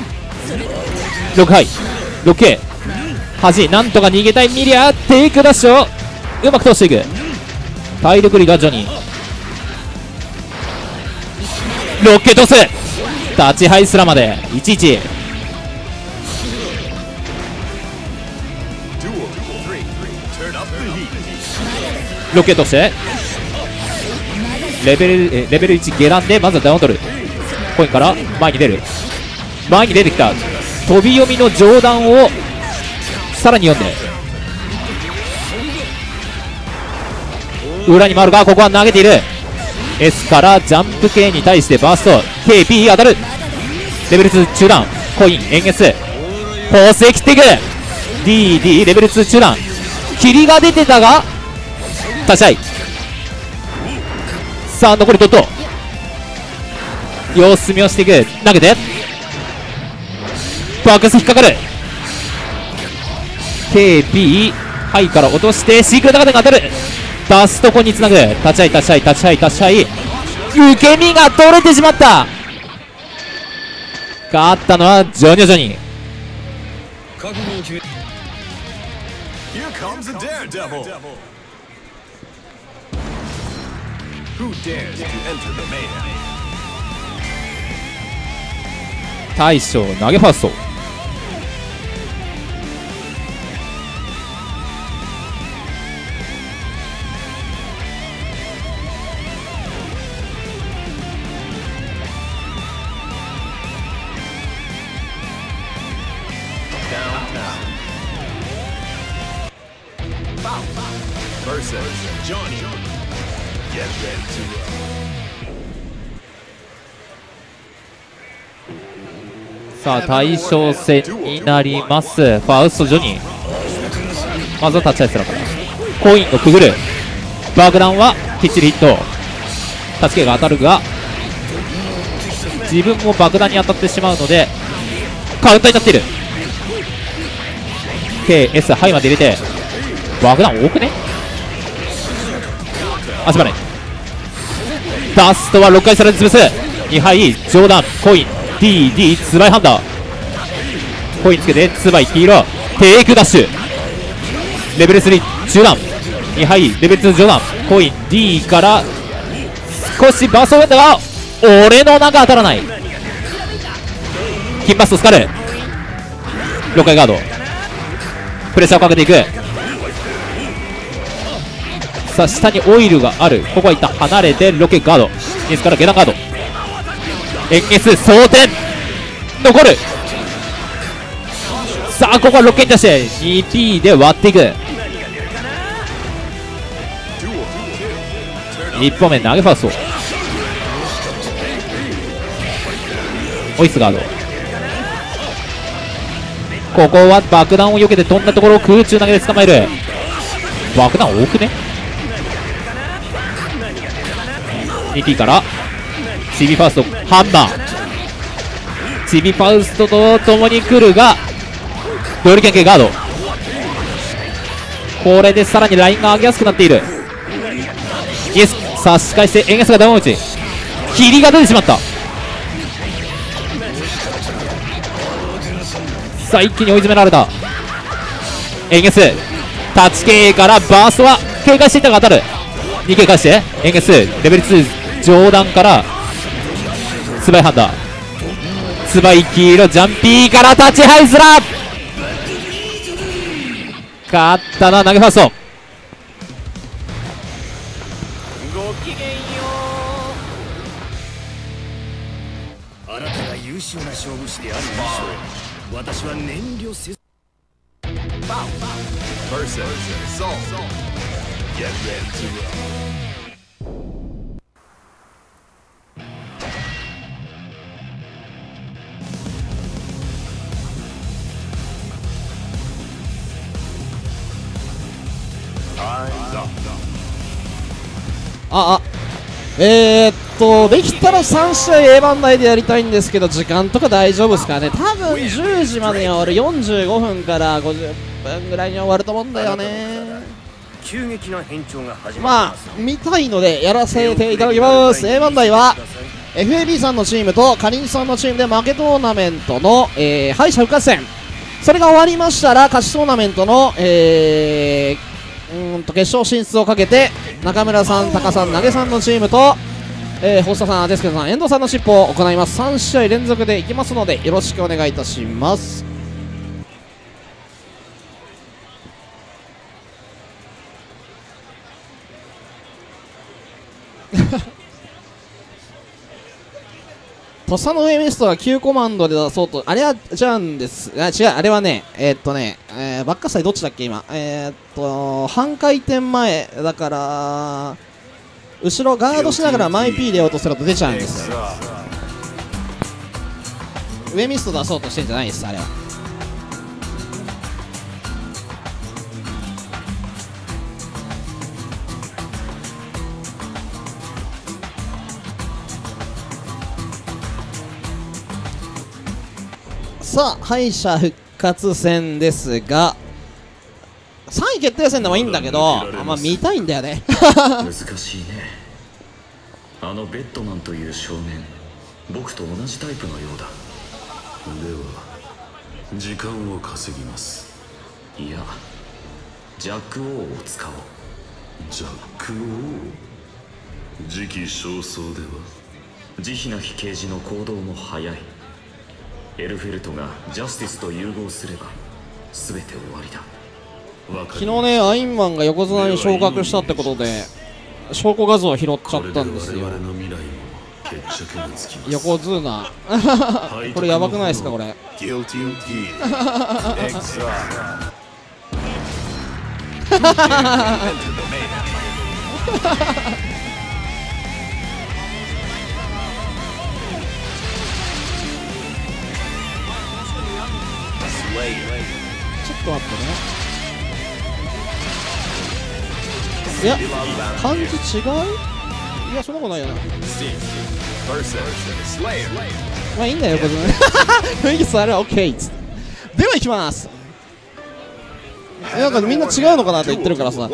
ろく敗 ろくケー 端なんとか逃げたいミリアテイクダッシュをうまく通していく体力リガジョニーロッケトス立ち配すらまでいちいちロッケトスレベルえレベルいち下段でまずはダウン取るコインから前に出る前に出てきた飛び読みの上段をさらに読んで裏に回るがここは投げているS からジャンプ系に対してバースト ケーピー 当たるレベルツー中段コイン円月宝石ティグ ディーディー レベルツー中段霧が出てたが立ち合いさあ残りドット様子見をしていく投げてバックス引っかかる ケーピー ハイから落としてシークレットガーデンが当たるダストコンにつなぐ立ち合い立ち合い立ち合い立ち合い受け身が取れてしまった。勝ったのはジョニョジョニー。大将投げファーストさあ対称戦になります。ファウスト・ジョニーまずは立ち合いすらからコインをくぐる爆弾はきっちりヒット立ち蹴りが当たるが自分も爆弾に当たってしまうのでカウンターになっている ケーエス ハイまで入れて爆弾多くね足払いダストはろっかいさらに潰すに敗上段コインディーディー ツバイハンダーコインつけてツバイ黄色テイクダッシュレベルスリー中段に敗レベルツー上段コイン D から少しバスを打ったが俺の中当たらない金バストスカルろっかいガードプレッシャーをかけていく。さあ下にオイルがあるここは一旦離れてロケガードですから下段ガード円月装填残るさあここはろっけんに対して ツーピー で割っていく。いっぽんめ投げファーストオイスガードここは爆弾を避けて飛んだところを空中投げで捕まえる。爆弾多くね。 ツーティー からチビファーストハンマー、チビファーストと共に来るがドリケン系ガード。これでさらにラインが上げやすくなっている。イエス差し返してエンゲスがダウン打ち、霧が出てしまった。さあ一気に追い詰められた。エンゲスタッチ系からバーストは警戒していたが当たる。に警戒してエンゲスレベルツー上段からツバイハンダー、ツバイ黄色ジャンピーからタッチハイスラー勝ったな。投げファーストごきげんよう。あなたが優秀な勝負師である以上私は燃料せず。バウバウバーサスソーゲットレッドトゥロー。ああえー、っとできたらさん試合 A 番台でやりたいんですけど時間とか大丈夫ですかね。多分じゅうじまでに終わる、よんじゅうごふんからごじゅっぷんぐらいに終わると思うんだよね。急激な変調が始まりまあ見たいのでやらせていただきます。 A 番台は エフエービー さんのチームとかりんさんのチームで負けトーナメントの、えー、敗者復活戦、それが終わりましたら勝ちトーナメントの、えーうんと決勝進出をかけて中村さん、タカさん、投げさんのチームと、えー、星田さん、デスケさん、遠藤さんの尻尾を行います。さん試合連続でいきますのでよろしくお願いいたします。土佐のウェイミストが急コマンドで出そうと、あれはじゃんです。あ違う、あれはねえー、っとね、えー、バックサイドどっちだっけ今、えー、っと半回転前だから後ろガードしながらマイ P で落とせると出ちゃうんですよ。ウェイミスト出そうとしてんじゃないです、あれは。さあ敗者復活戦ですがさんい決定戦でもいいんだけどあんま見たいんだよね。難しいね。あのベッドマンという少年僕と同じタイプのようだ。では時間を稼ぎます。いやジャック・オーを使おう。ジャック・オー時期尚早では慈悲なき刑事の行動も早い。エルフェルトがジャスティスと融合すれば全て終わりだ。昨日ねアインマンが横綱に昇格したってことで証拠画像を拾っちゃったんですよ。横綱これやばくないですかこれ。ちょっと待ってね。いや感じ違う。いやそんなことないよな。まあいいんだよこれね。雰囲気伝える OK ではいきます。なんかみんな違うのかなって言ってるからさ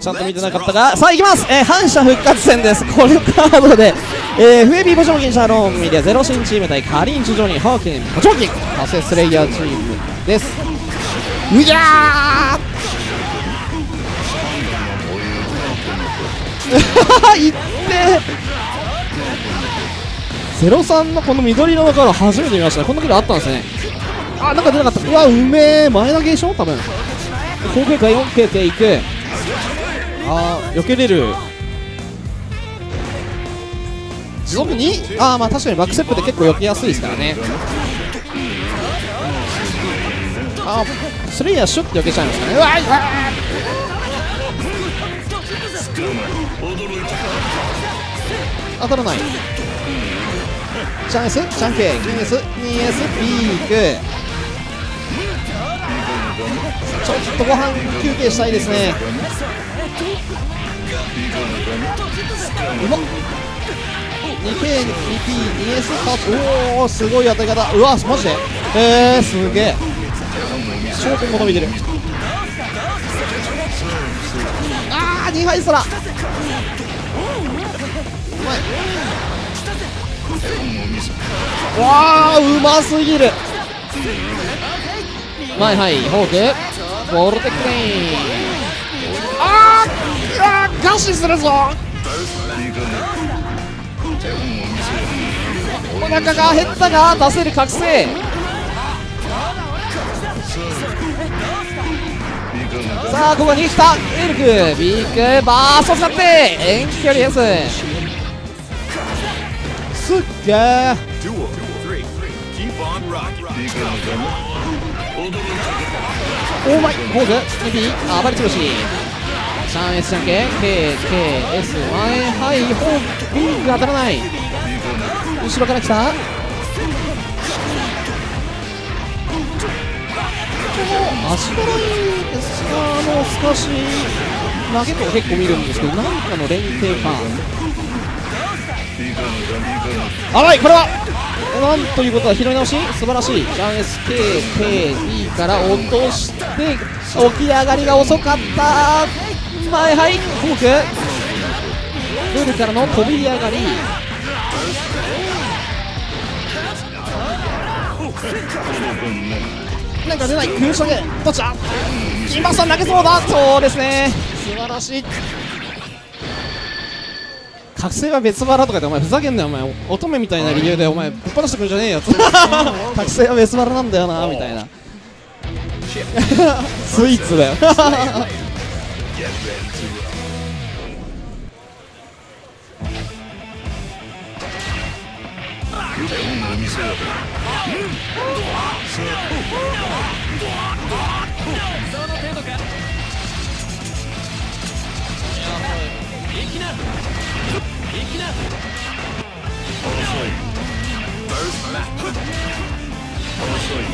ちゃんと見てなかったが、さあいきます。えー、反射復活戦です。これをカードで、えー、エフエービー ボジョーキンシャローンミディアゼロシンチーム対カリンチュジョニーハーキンボジョーキンパセスレイヤーチームです。うぎゃーいってゼロさんのこの緑色のカード初めて見ましたね。こんなキルあったんですね。あなんか出なかった。うわうめえ前投げでしょ多分。後継がよんけいでいく。ああ避けれる持続に。ああまあ確かにバックステップで結構避けやすいですからね。ああスレイヤーシュッて避けちゃいましたね。うわーうわー当たらない。チャンスチャンケイ ツーエスツーエス ビークちょっとご飯休憩したいですね。うまっ にケー、にピー、にエス、おおすごい当たり方。うわマジでえー、すげえショートも伸びてる。ああにはい空うまい。わあうますぎる。はいはいホークボルテックレイン。ああ餓死するぞ。お腹が減ったが出せる覚醒。さあここに来たエルクビッグバースト使って遠距離です。すっげえオーマイホーク にピー 暴れつぶし スリーエス じゃんけん ケーケーエスワン はいホークビッグ当たらない。後ろから来た足払いですが、もう少し投げとか結構見るんですけど、なんかの連携か。あらい、これはなんということは拾い直し、素晴らしい。ジャン エスケーケーイー から落として、起き上がりが遅かった。前、はい、フォーク。ルールからの飛び上がり。なんか出ない空所でどっちだキンバーさん投げそうだ。そうですね素晴らしい。覚醒は別腹とかでお前ふざけんなよお前乙女みたいな理由でお前ぶっ放してくるんじゃねえよ覚醒は別腹なんだよなみたいなスイーツだよ遅い。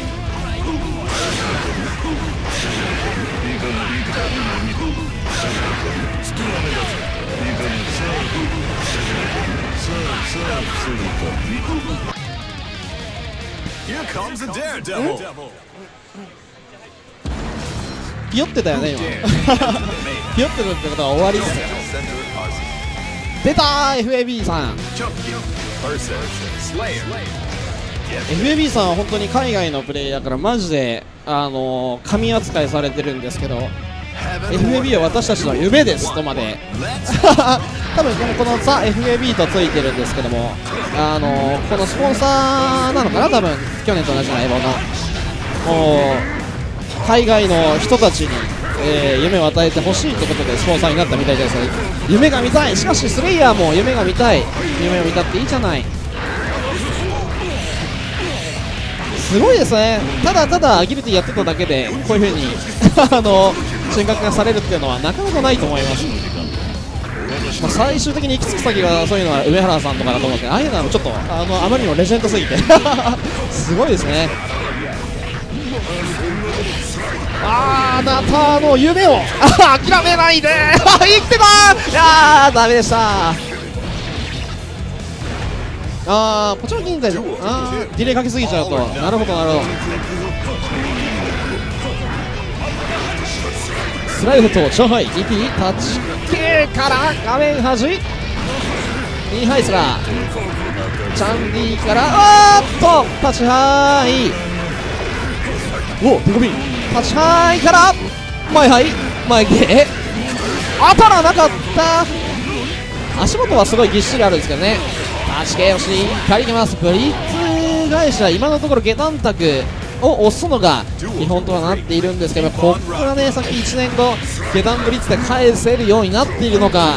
ピヨってたよね今ピヨってたってことは終わりですよ。出たー エフエービー さん。 エフエービー さんは本当に海外のプレイヤーからマジで、あのー、神扱いされてるんですけど エフエービー は私たちの夢ですとまで多分このザ・ エフエービー とついてるんですけども、あのー、このスポンサーなのかな多分去年と同じようなエヴァのもう海外の人たちに、えー、夢を与えてほしいってことでスポンサーになったみたいですので、夢が見たい。しかしスレイヤーも夢が見たい。夢を見たっていいじゃない。すごいですね。ただただアギリティやってただけでこういうふうにあの進学がされるっていうのはなかなかないと思います。まあ、最終的に行き着く先がそういうのは上原さんとかだと思うんですけど、ああいうのはちょっと あ, のあまりにもレジェンドすぎてすごいですね。ああなたの夢を諦めないで生きてたー。いやーダメでした。ああこちら現在あーディレイかけすぎちゃうと。なるほどなるほど。スライドと上海 イーピー タッチ系から画面端にハイスラーチャンディーからあーっとタッチハイお手こびタッチハイから前ハイ前ゲー当たらなかった。足元はすごいぎっしりあるんですけどね。タッチ系をしっかりいきます。ブリッツ返しは今のところ下段卓を押すのが基本とはなっているんですけど、ここがね先いちねんご下段ブリッツで返せるようになっているのか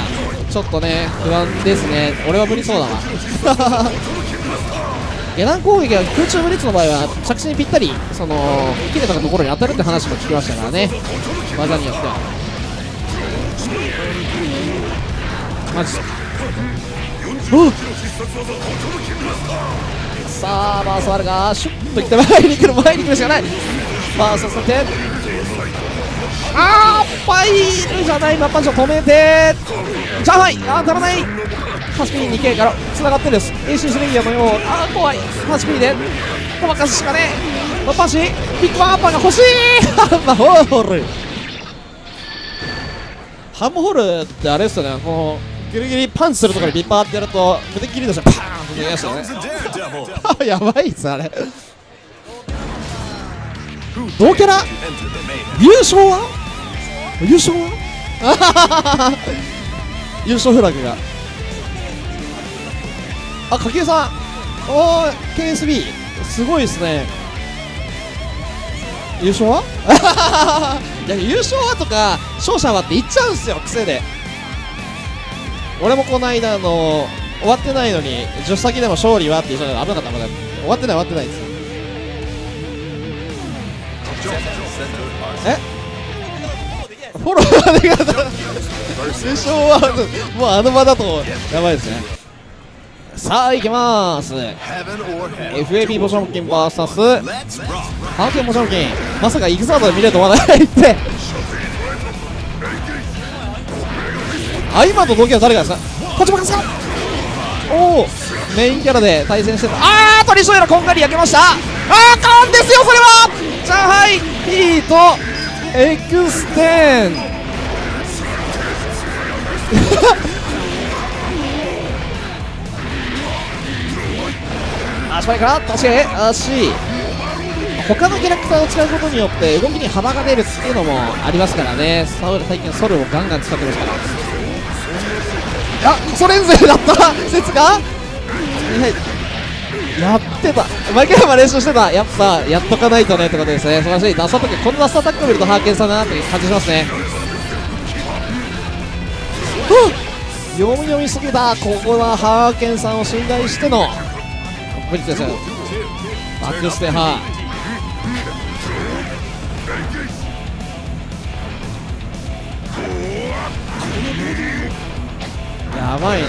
ちょっとね不安ですね。俺は無理そうだな下段攻撃は空中ブリッツの場合は着地にぴったりその切れたところに当たるって話も聞きましたからね。技によってはマジでさあバースワルがシュッといって前に来る前に来るしかない。バースを取ってあー、パイルじゃないマッパンショ止めてジャンハイ、あー、足らないハシピー ツーケー から繋がってるです。 エーシー スレイヤーのよう、あー、怖いハシピーでごまかすしかねえ。マッパンシービッグマッパンが欲しいマホールハムホールってあれですよね、こうギリギリパンチするところにビッパーってやると腕切り出してパーンと逃げましたよねやばいっすあれ同キャラ優勝は優勝は優勝フラグがあ、かけうさんおー ケーエスビー すごいですね。優勝はいや優勝はとか勝者はって言っちゃうんすよ癖で。俺もこの間あの終わってないのに助手先でも勝利はって言っちゃうの危なかった危なかった終わってない終わってないですよ。えフォローありがとう優勝はもうあの場だとやばいですね。さあいきまーす エフエービー ボションキン ブイエス ハーケンボションキン、まさかイグザードで見れると思わないってあ今の動きは誰がですかこっちばっかさおおメインキャラで対戦してたあートリショイラこんがり焼けましたあーカーンですよそれはじゃあはいヒートエクステン足前から確かに足他のキャラクターを使うことによって動きに幅が出るっていうのもありますからね。サウル最近ソルをガンガン使ってますからあソ連勢だった説がやってた毎回は練習してたやっぱやっとかないとねってことですね。素晴らしいダサタックこのダサタック見るとハーケンさんだなって感じしますね。読み読みすぎたここはハーケンさんを信頼してのブリッジですよ。バックステハやばいな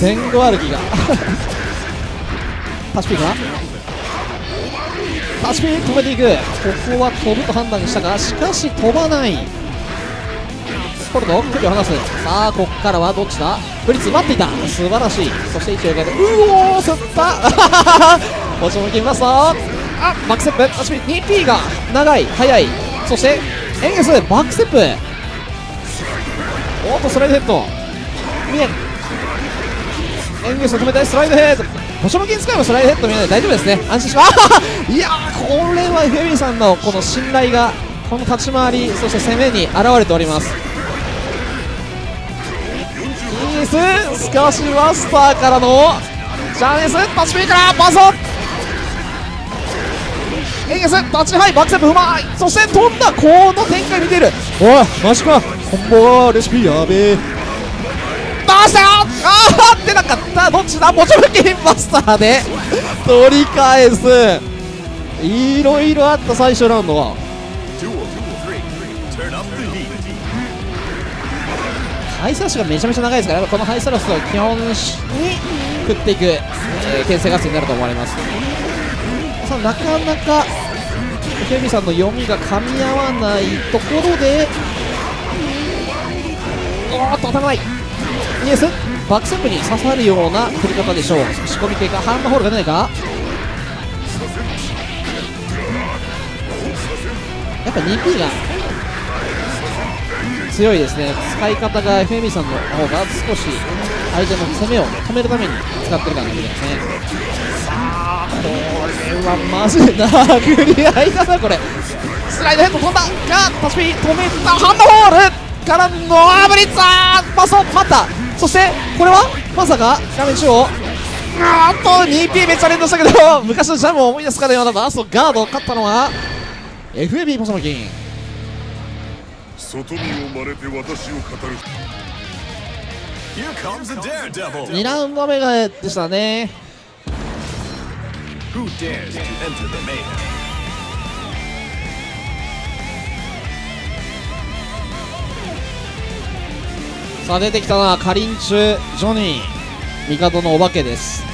前後歩きがタシピーかタシピー止めていく。ここは飛ぶと判断したがしかし飛ばないコルト距離を離す。さあここからはどっちだブリッツ待っていた素晴らしい。そして一応受けてうおー吸ったこっち向きますとあバックステップタシピー ツーピー が長い速いそしてエンゲスバックステップおっとスライドヘッド見えんエンゲージを止めたいスライドヘッドボショムキン使えばスライドヘッド見ない大丈夫ですね安心します。いやーこれはフェビーさんのこの信頼がこの立ち回りそして攻めに現れております。いいですしかしマスターからのジャーネスタッチピーからバソンエンゲージタッチハイバックセップ不満そして飛んだこの展開見ているおいマジかコンボレシピやべえどうしたよあー出なかったどっちだボショムキンマスターで取り返す。いろいろあった最初ラウンドはハイサラッシュがめちゃめちゃ長いですからこのハイサラッシュを基本に食っていく、えー、牽制合戦になると思われます。さあなかなかケミさんの読みが噛み合わないところでおっと当たらないバックステップに刺さるような振り方でしょう。仕込み系かハンドホールが出ないかやっぱ ツーピー が強いですね。使い方が エフエムイー さんの方が少し相手の攻めを止めるために使ってる感じですね。さあこれはマジで殴り合いだなこれスライドヘッド飛んだがタシピー止めたハンドホールからのアブリッツァーパソ待ったそしてこれはまさか画面中央あーっと ツーピー めっちゃ連動したけど昔のジャムを思い出すかのようなバーストガードを勝ったのは エフエービー ボショムキン。外見をまれて私を語るにラウンド目がでしたね。さあ出てきたのはカリンチュジョニー帝のお化けです。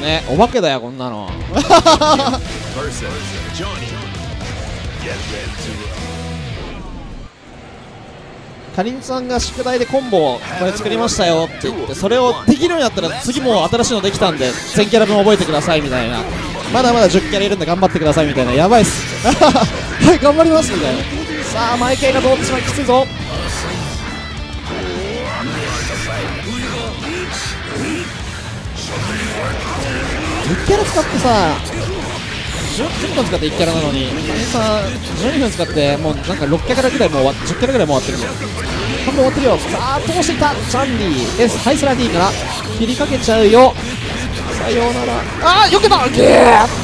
ね、お化けだよこんなの。かりんさんが宿題でコンボをこれ作りましたよって言って、それをできるようになったら次もう新しいのできたんで全キャラ分覚えてくださいみたいな、まだまだじゅっキャラいるんで頑張ってくださいみたいな、やばいっす。はい頑張りますみたいな。さあ毎回が通ってしまいきついぞ。じゅっキャラ使ってさ、じゅっぷん使っていちキャラなのに、さじゅうにふん使ってもうなんかろっキャラぐらい、もうじゅっキャラぐらいもう終わってるじゃん。半分終わってるよ。さあ通してきたチャンディです。はいスラディから切りかけちゃうよ。さようなら。あーよけた。ゲー。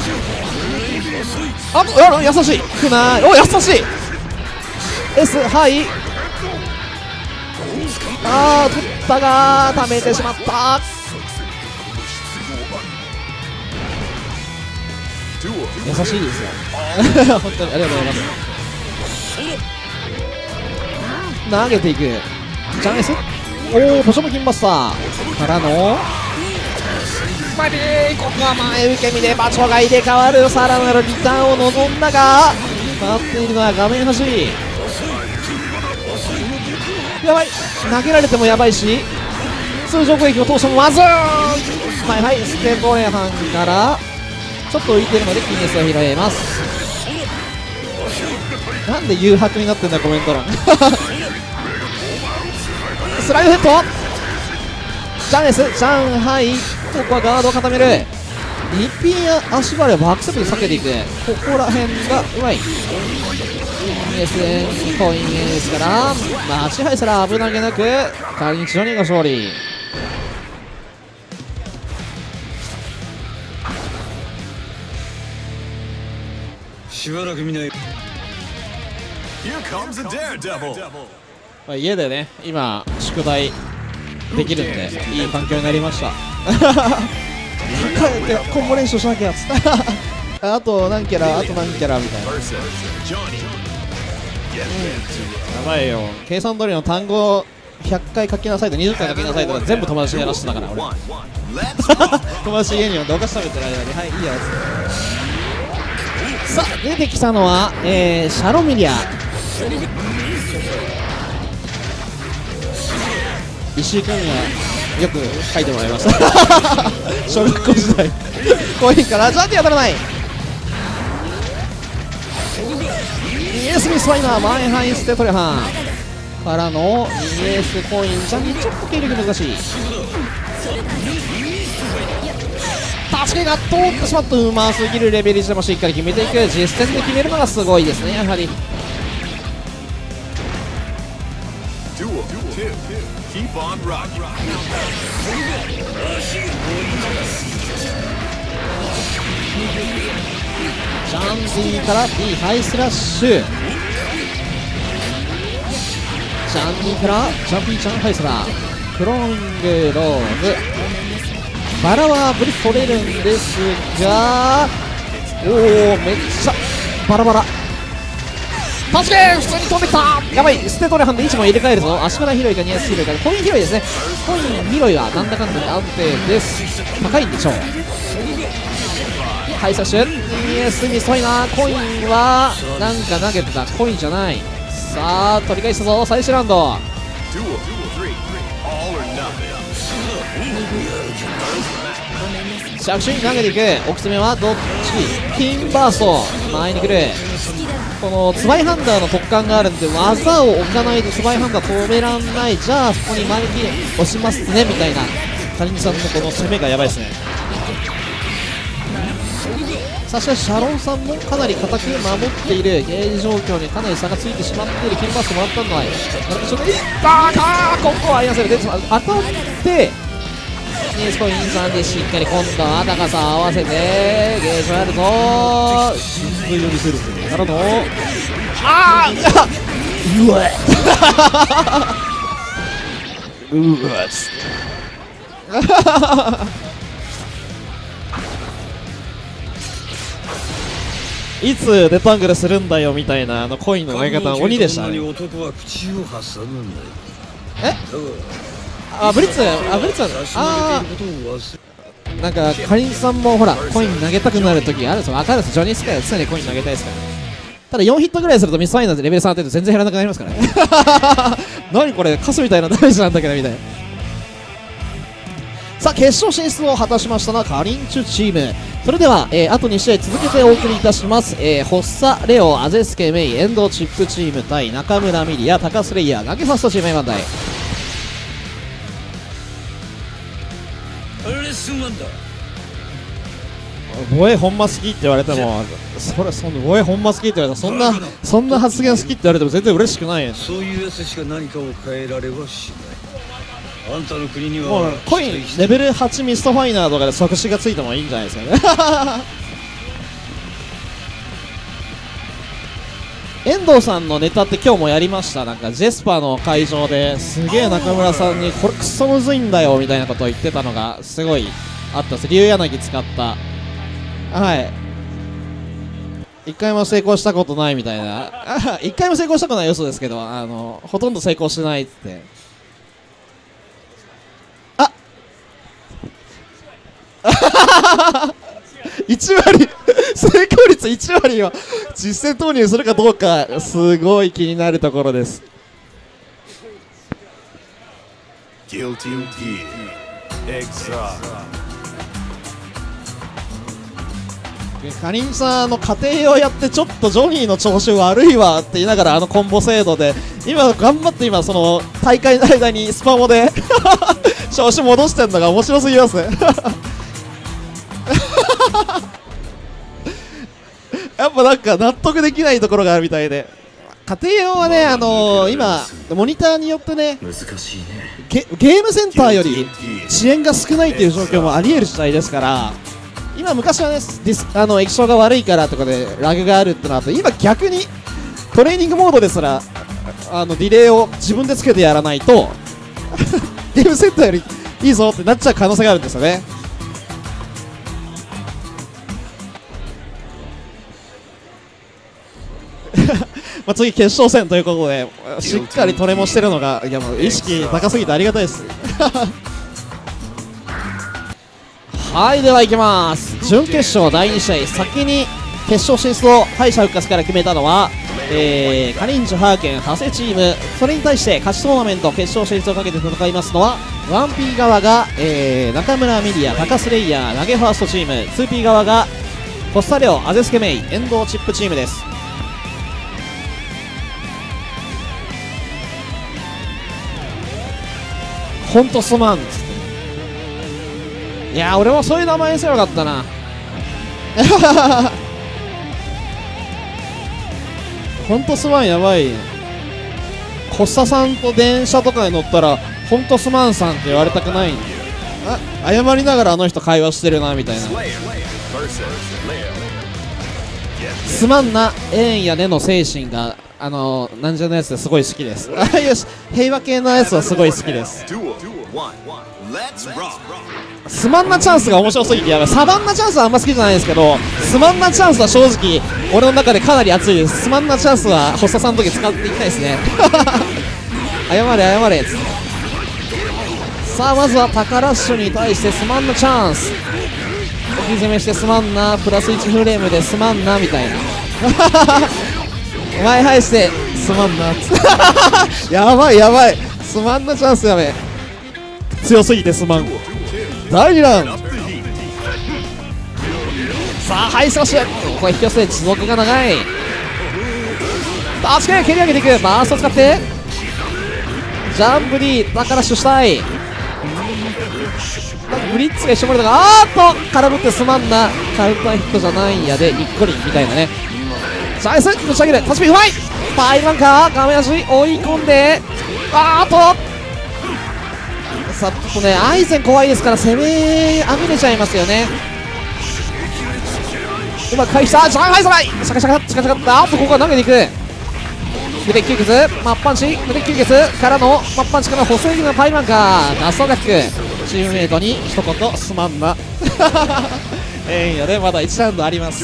あっ優しい。くなー。お優しい。S はい。あー取ったが溜めてしまった。優しいですよ。本当にありがとうございます。投げていくチャンス。おおポショムキンバスターからのマリー。ここは前受け身で場所が入れ替わる。さらなるリターンを望んだが待っているのは画面端。やばい、投げられてもやばいし通常攻撃を通してもまずい。はいはいステボエハンからちょっと浮いてるのでキネスを拾います。なんで誘白になってんだコメント欄。スライドヘッドジャネスジャンハイ。ここはガードを固める。リピン足バレをバックステップで避けていく。ここら辺がうまい。キネスコインエースからマチハイすら危なげなく仮にジョニーが勝利。しばらく見ない。家でね、今宿題できるんでいい環境になりました。帰ってコンボ練習しなきゃっつって。あと何キャラあと何キャラみたいな、うん、やばいよ。計算通りの単語をひゃっかい書きなさいとにじゅっかい書きなさいとか全部友達にやらしてたから俺。友達家にはどかし食べてる間にはいいいやつ。さあ出てきたのは、えー、シャロミリア。石井君にはよく書いてもらいました。小学校時代。コインからジャンって当たらない。イエスミスファイナーマンハイステトレハンからのイエスコインジャンにちょっと経力難しい。助けが通ってしまった。うますぎるレベルでもしっかり決めていく。実戦で決めるのがすごいですねやはり。ジャンディから D ハイスラッシュ。ジャンディからジャンピーちゃんハイスラークローングローズ。バラはブリ取れるんですが、おおめっちゃバラバラ。確かに普通に飛んできた。やばいステトレハンで位置も入れ替えるぞ。足から広いかニアス広いかコイン広いですね。コイン広いはなんだかんだで安定です。高いんでしょう。はい最初ニアスミスファイナー。コインはなんか投げてたコインじゃない。さあ取り返したぞ最終ラウンド。着手に投げていく。奥詰めはどっち。ピンバースト前に来る。このツバイハンダーの特感があるんで技を置かないとツバイハンダー止めらんない。じゃあそこに前に押しますねみたいな。カリンさんのこの攻めがやばいですね。さあしかしシャロンさんもかなり固く守っている。ゲージ状況にかなり差がついてしまっている。ピンバーストもらったのはちょっといったか。ここはありません。当たってニースコインさんでしっかり今度は高さ合わせてゲージをやるぞ。なるほど。ああうわうわっつっていつデパングルするんだよみたいな。あのコインの投げ方鬼でしたね。えあブリッツ、あブリッツ、ああなんかかりんさんもほらコイン投げたくなるときあるんですよ、分かるんです、ジョニー・スカイは常にコイン投げたいですから、ただよんヒットぐらいするとミスファイナーズレベルさん当てると全然減らなくなりますからね何これ、カスみたいなダメージなんだけどみたいな。さあ決勝進出を果たしましたのはかりんちゅチーム。それでは、えー、あとに試合続けてお送りいたします。えー、ホッサ、レオ、アゼスケ、メイ、エンドチップチーム対中村ミリア、タカスレイヤー、ガケファストチーム エーワン 対ボエほんま好きって言われても、それそんなボエほんま好きって言われたらそんなそんな発言好きって言われても全然嬉しくないやん。そういうやつしか何かを変えられはしない。あんたの国にはもうコインレベルはちミストファイナーとかで即死がついてもいいんじゃないですかね遠藤さんのネタって今日もやりました。なんかジェスパーの会場ですげえ中村さんにこれクソむずいんだよみたいなことを言ってたのがすごいあったんです。竜柳使ったはい一回も成功したことないみたいな一回も成功したことない嘘ですけど、あのほとんど成功しないっつって、あっいち割成功率いち割は実戦投入するかどうかすごい気になるところです。かりんさんの家庭をやってちょっとジョニーの調子悪いわって言いながらあのコンボ制度で今頑張って今その大会の間にスパモで調子戻してるのが面白すぎますねやっぱなんか納得できないところがあるみたいで、家庭用はね、あのー、今モニターによってね、難しいね ゲ, ゲームセンターより遅延が少ないっていう状況もありえる時代ですから、今昔はねディスあの液晶が悪いからとかでラグがあるってなって、今逆にトレーニングモードですらあのディレイを自分でつけてやらないとゲームセンターよりいいぞってなっちゃう可能性があるんですよね。まあ次決勝戦ということでしっかりトレもしてるのが、いやもう意識高すぎてありがたいですはい、では行きます。準決勝だいに試合、先に決勝進出を敗者復活から決めたのは、えー、カリンジュハーケン長谷チーム。それに対して勝ちトーナメント決勝進出をかけて戦いますのは ワンピー 側が、えー、中村ミディア、タカスレイヤー、投げファーストチーム、ツーピー 側がコスタレオ、アゼスケメイ、遠藤チップチームです。本当すまんっつって、いやー俺もそういう名前にせよかったな本当すまんやばい、コッサさんと電車とかに乗ったら本当すまんさんって言われたくないんで、あ謝りながらあの人会話してるなみたいな。すまんなえんやねの精神があのなんじゃのやつですごい好きです。ああいう平和系のやつはすごい好きです。すまんなチャンスが面白すぎて、やばい。サバンナチャンスはあんま好きじゃないですけど、すまんなチャンスは正直俺の中でかなり熱いです。すまんなチャンスは発作さんの時使っていきたいですね謝れ謝れっつって。さあまずはタカラッシュに対してすまんなチャンス、置き攻めしてすまんなプラスいちフレームですまんなみたいな前配してすまんなやばいやばい、すまんなチャンスやべえ、強すぎてすまん。だいにラウンドさあはい少しこれ引き寄せ持続が長い、あっしっかり蹴り上げていく、バースト使ってジャンプ D だから主催ブリッツが一緒に漏れたが、あーっと空振ってすまんなカウンターヒットじゃないんやでにっこりみたいなね。ナイス持ち上げる、タッチピンうまいタイマンか画面足追い込んで、あーっとさっとねアイゼン怖いですから攻めあぐれちゃいますよね。うまく返したジャンハイサライシャカシャカシャカシャカ、あーっとここから投げていく腕吸血マッパンチ、腕吸血からのマッパンチから補正的なタイマンかナスオが効く、チームメイトに一言すまんなええんやで、まだいちラウンドあります。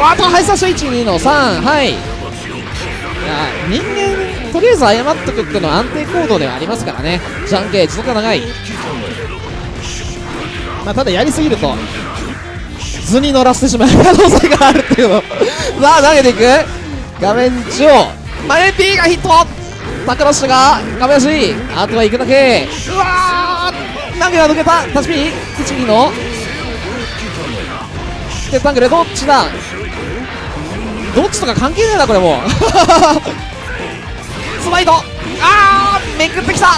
あとハイサッシュいち、にのさんはい人間とりあえず謝っとくってのは安定行動ではありますからね。ジャンケー持続が長い、まあ、ただやりすぎると図に乗らせてしまう可能性があるっていうのさあ投げていく画面中央前 P がヒット、タクロッシュが画面足、あとは行くだけ。うわー投げが抜けた、タッチ P いちにのでタングルどっちだどっちとか関係ないなこれもうスワイドあーめくってきた、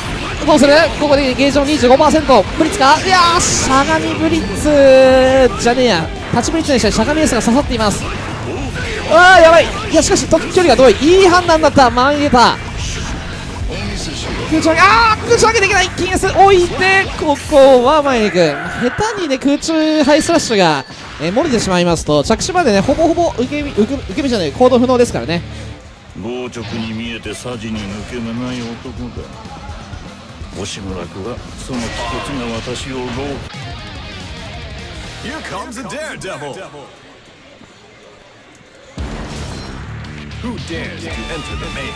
どうするここでゲージの にじゅうごパーセント ブリッツか、いやーしゃがみブリッツじゃねえやタッチブリッツにしてしゃがみエースが刺さっています。あーやばい、いやしかし距離が遠い、いい判断だった、前に出た空中上げ、あー空中上げできない、金 S 置いてここは前に行く、下手にね空中ハイスラッシュがえー、漏れてしまいますと着地までねほぼほぼ受け身、受け、受け身じゃない行動不能ですからね。傍直に見えてさじに抜け目ない男だ、押村くはその一つが私をローHere comes a daredevil. Who dares to enter the main?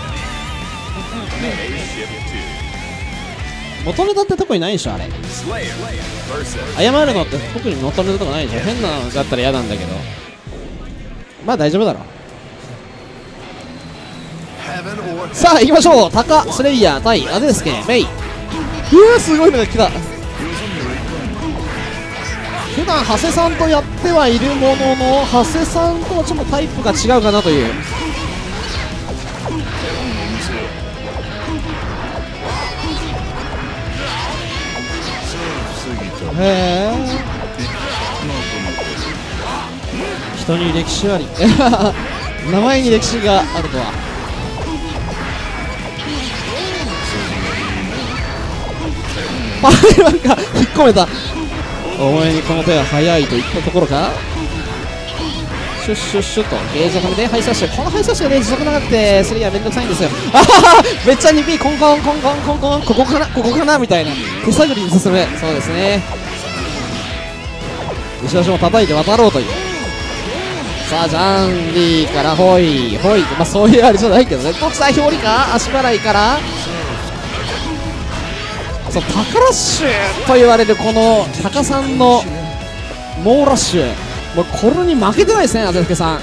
元ネタって特にないでしょあれ、謝るのって特に元ネタとかないでしょ、変なのだったら嫌なんだけどまあ大丈夫だろう。さあ行きましょう、タカスレイヤー対アデスケメイ、うわすごいのが来た。普段長谷さんとやってはいるものの長谷さんとはちょっとタイプが違うかなという。へえ人に歴史あり名前に歴史があるとは。あれなんか引っ込めた、お前にこの手は速いといったところか、シュッシュッシュッとゲージをはめてハイサッシュ、このハイサッシュがね持続長くてスリーはめんどくさいんですよ。あははめっちゃ にピー コンコンコンコンコンコン、ここかなここかなみたいな手探りに進む、そうですね後ろ足も叩いて渡ろうという。さあジャンリーからホイホイ、まあそういうあれじゃないけどね、国際表裏か足払いからそうタカラッシュと言われるこのタカさんの猛ラッシュ、もうこれに負けてないですね、あぜすけさん。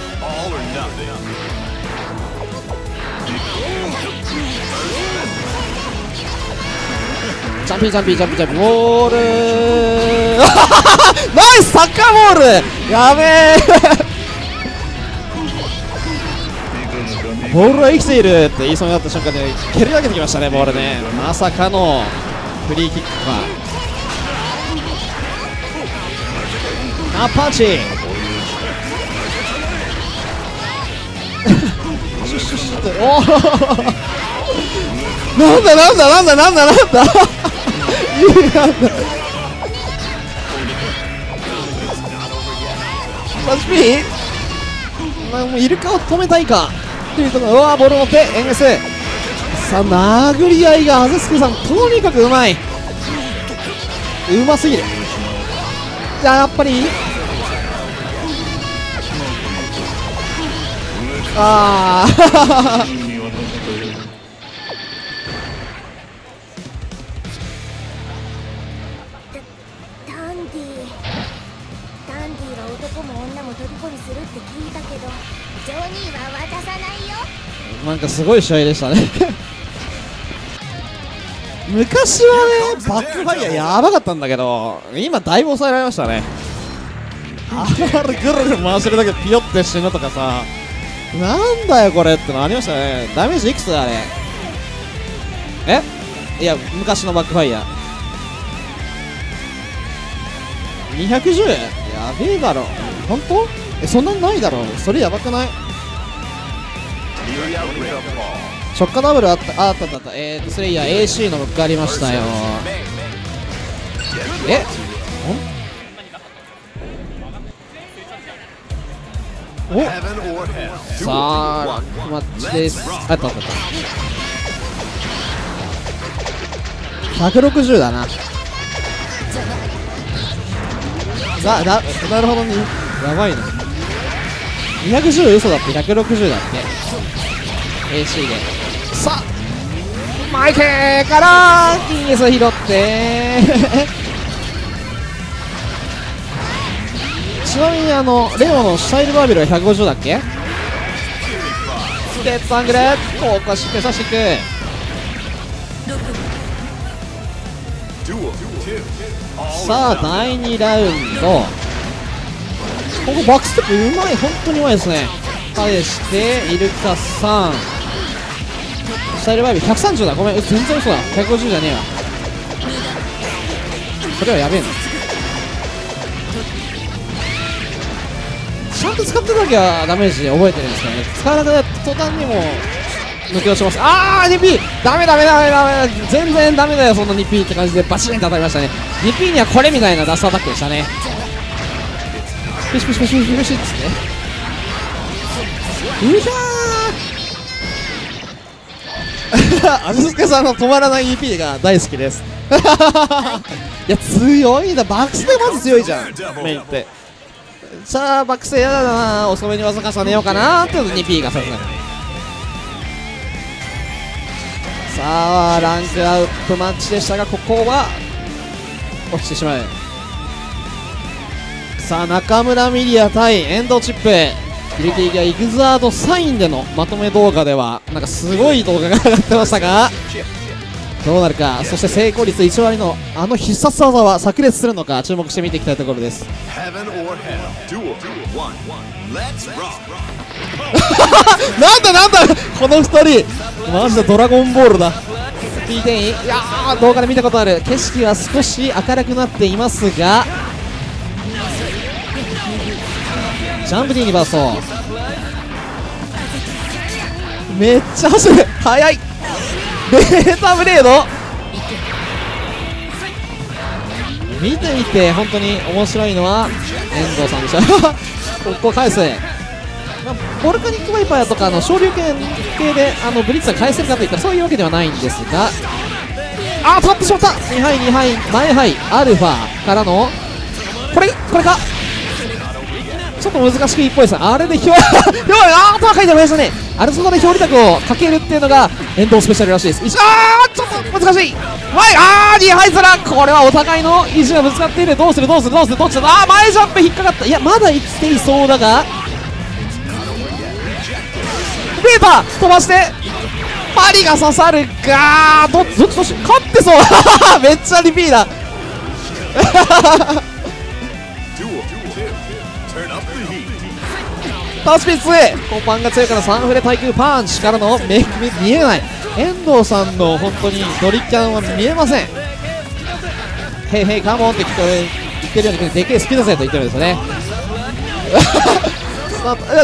ジャンピージャンピージャンピージャンピーボールーナイスサッカーボールやべえボールは生きているって言いそうになった瞬間で蹴り上げてきましたね、ボールね。まさかのフリーキックはアパーチおなんだなんだなんだなんだなんだマジピー、まあ、もうイルカを止めたいかっていうところ、うわーボール持ってエンエス、さあ殴り合いがあぜすけさんとにかくうまい、うますぎる。じゃあやっぱりああダンディダンディは男も女も虜にするって聞いたけどジョニーは渡さないよ。なんかすごい試合でしたね昔はねバックファイヤーやばかったんだけど今だいぶ抑えられましたね。あれぐるぐる回してるだけでピヨって死ぬとかさ、なんだよこれってのありましたね。ダメージいくつだあれ、えいや昔のバックファイヤーにひゃくじゅうやべえだろ本当、えそんなんないだろ、それやばくない。ショッカーダブルあったあったあった、えーとスレイヤー エーシー のブックありましたよ。えっおさあマッチです、あったあったあったひゃくろくじゅうだなだだ、なるほどね、やばいなにひゃくじゅう嘘だってひゃくろくじゅうだってエーシー でさあマイケーからキース拾ってちなみにあのレオのシャイルバーベルはひゃくごじゅうだっけ。ステップアングルここはしっかり刺していく。さあだいにラウンド、ここバックステップうまい、本当にうまいですね。返してイルカさんスタイルバイブひゃくさんじゅうだ、ごめん全然嘘だ、ひゃくごじゅうじゃねえわ、それはやべえな。ちゃんと使ってるだけはダメージ覚えてるんですからね、使わなくなった途端にも抜け落ちます。あー にピー ダメダメダメダメ全然ダメだよその にピー って感じでバチンと当たりましたね。 にピー にはこれみたいなダストアタックでしたね。ピシピシピシピシピシっつってうひゃーあずすけさんの止まらない にピー が大好きですいや強いな、バックスでまず強いじゃんメインって。さあバックスやだな、遅めに技重ねようかなーって にピー がさすがに。さあランクアウトマッチでしたがここは落ちてしまう。さあ中村ミリア対エンドチップ、ギルティギアイグザードサインでのまとめ動画ではなんかすごい動画が上がってましたがどうなるか、そして成功率いち割のあの必殺技は炸裂するのか注目して見ていきたいところですなんだなんだこのふたりマジでドラゴンボールだ。 ピーじゅう いやー動画で見たことある、景色は少し明るくなっていますがジャンプディーにバーストめっちゃ走る、速いベータブレード見てみて本当に面白いのは遠藤さんでしたここ返すボルカニックワイパーとかの昇竜拳系であのブリッツは返せるかといったらそういうわけではないんですが、あー止まってしまった。に杯に杯前杯アルファからのこれこれかちょっと難しくいっぽいです。あれでひょうあーとは書いてありましたね。あれそこで表裏卓をかけるっていうのが遠藤スペシャルらしいです。あーちょっと難しい前あーに杯皿、これはお互いの意地がぶつかっている。どうするどうするどうするどっちだ。あー前ジャンプ引っかかった、いやまだ生きていそうだがベータ飛ばしてパリが刺さるか、どっちどっちどっち勝ってそうめっちゃリピーだタスピーツコパンが強いからサンフレ対空パンチからのメイクミ見えない。遠藤さんの本当にドリキャンは見えません。ヘイヘイカモンって聞こえ言ってるようにでけえ好きだぜと言ってるんですよね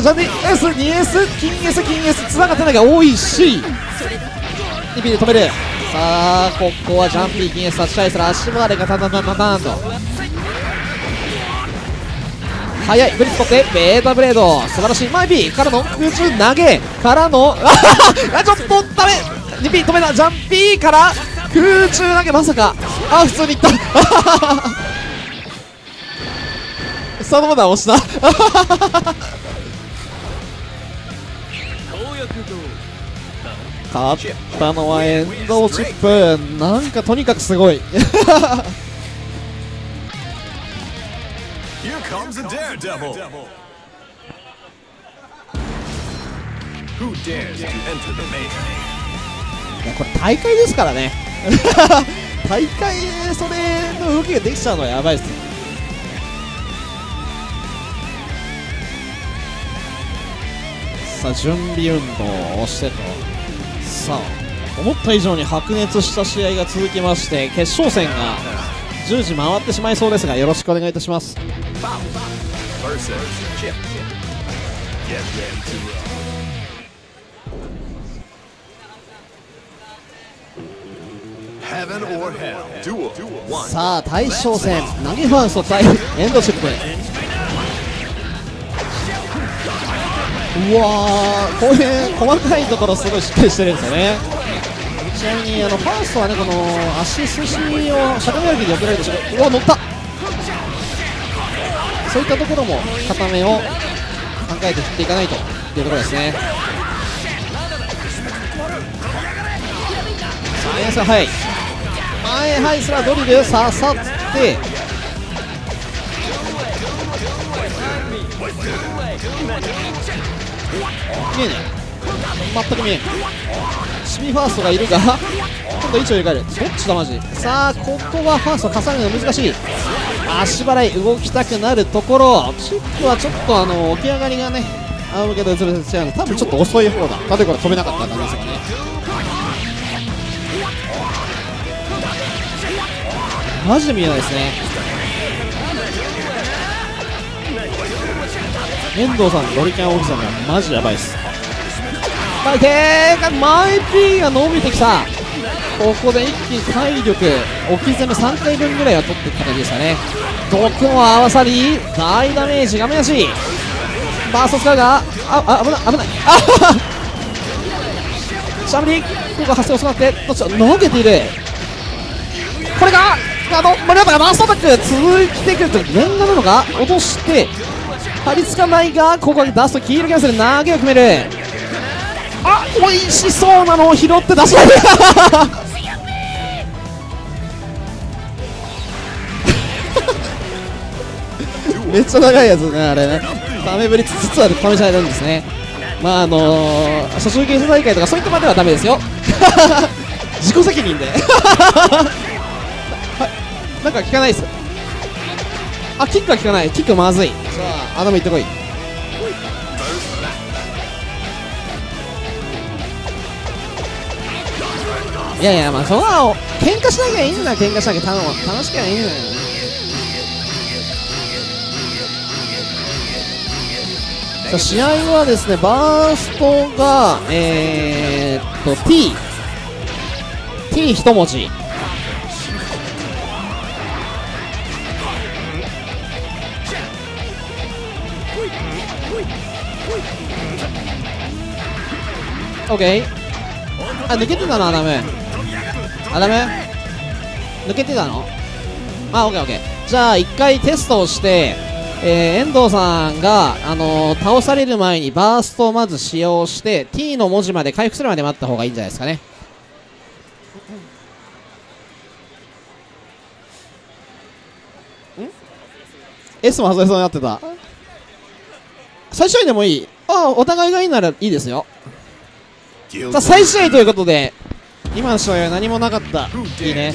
ジャンディ エス、ツーエス、金 エス、金 エス つながってないが多いし にピー で止める。さあここはジャンピー金 エス 差し返したら足回りがタンタンタンタンタンと速いブリッツ取ってベータブレード素晴らしい。前 B からの空中投げからのあちょっとダメ にピー 止めた。ジャンピーから空中投げまさかあ普通にいったスタートボタン押した勝ったのは遠藤チップ、なんかとにかくすごいこれ大会ですからね大会でそれの動きができちゃうのはやばいですね。さあ準備運動をしてと、さあ思った以上に白熱した試合が続きまして決勝戦がじゅうじ回ってしまいそうですがよろしくお願いいたします。さあ大将戦投げファースト対エンドシップ、うわーこういう細かいところすごいしっかりしてるんですよね。ちなみにあのファーストはねこの足すしをしゃがみ歩きでよけられてしまう。うわ乗った、そういったところも固めを考えて振っていかないというところですね。前足はい前ハイスラドリル刺さって見えない全く見えない。シミファーストがいるが今度位置を入れ替える。どっちだマジ。さあここはファースト重ねるの難しい。足払い動きたくなるところ。チップはちょっとあの起き上がりがね仰向けとずれて違うの多分ちょっと遅い方だ。例えば飛べなかった感じですよね。マジで見えないですね。遠藤さん、ドリキャンおじさんがマジでやばいです。回転が前 P が伸びてきた。ここで一気に体力置き攻めさんかいぶんぐらいは取っていった感じでしたね。毒も合わさり大ダメージがめやしバーストスカーがああ危ない危ないあシャムリここが発生遅くなってどっちか投げている。これがあの森畑がバーストアタック続いてくると連打なのか落として張り付かないがここで出すと黄色キャンセル投げを決める。あっおいしそうなのを拾って出しましためっちゃ長いやつねあれね。ためぶりつつある試し合いなんですね。まああのー、初級決大会とかそういったまではダメですよ自己責任でなんか効かないっす。あ、キックは効かない。キックまずい。じゃあアダム行ってこい。いやいやまあそんなの喧嘩しなきゃいいんだ。喧嘩しなきゃ頼む楽しきゃいいんだよ。さあ試合はですねバーストがえー、っと T T 一文字オッケー。あ、抜けてたのアダムアダム抜けてたの。あ、オッケーオッケー。じゃあ一回テストをして、えー、遠藤さんが、あのー、倒される前にバーストをまず使用して T の文字まで回復するまで待った方がいいんじゃないですかね。ん ?S も外れそうになってた。最初にでもいい。あ、お互いがいいならいいですよ。さあ再試合ということで今の試合は何もなかった。いいね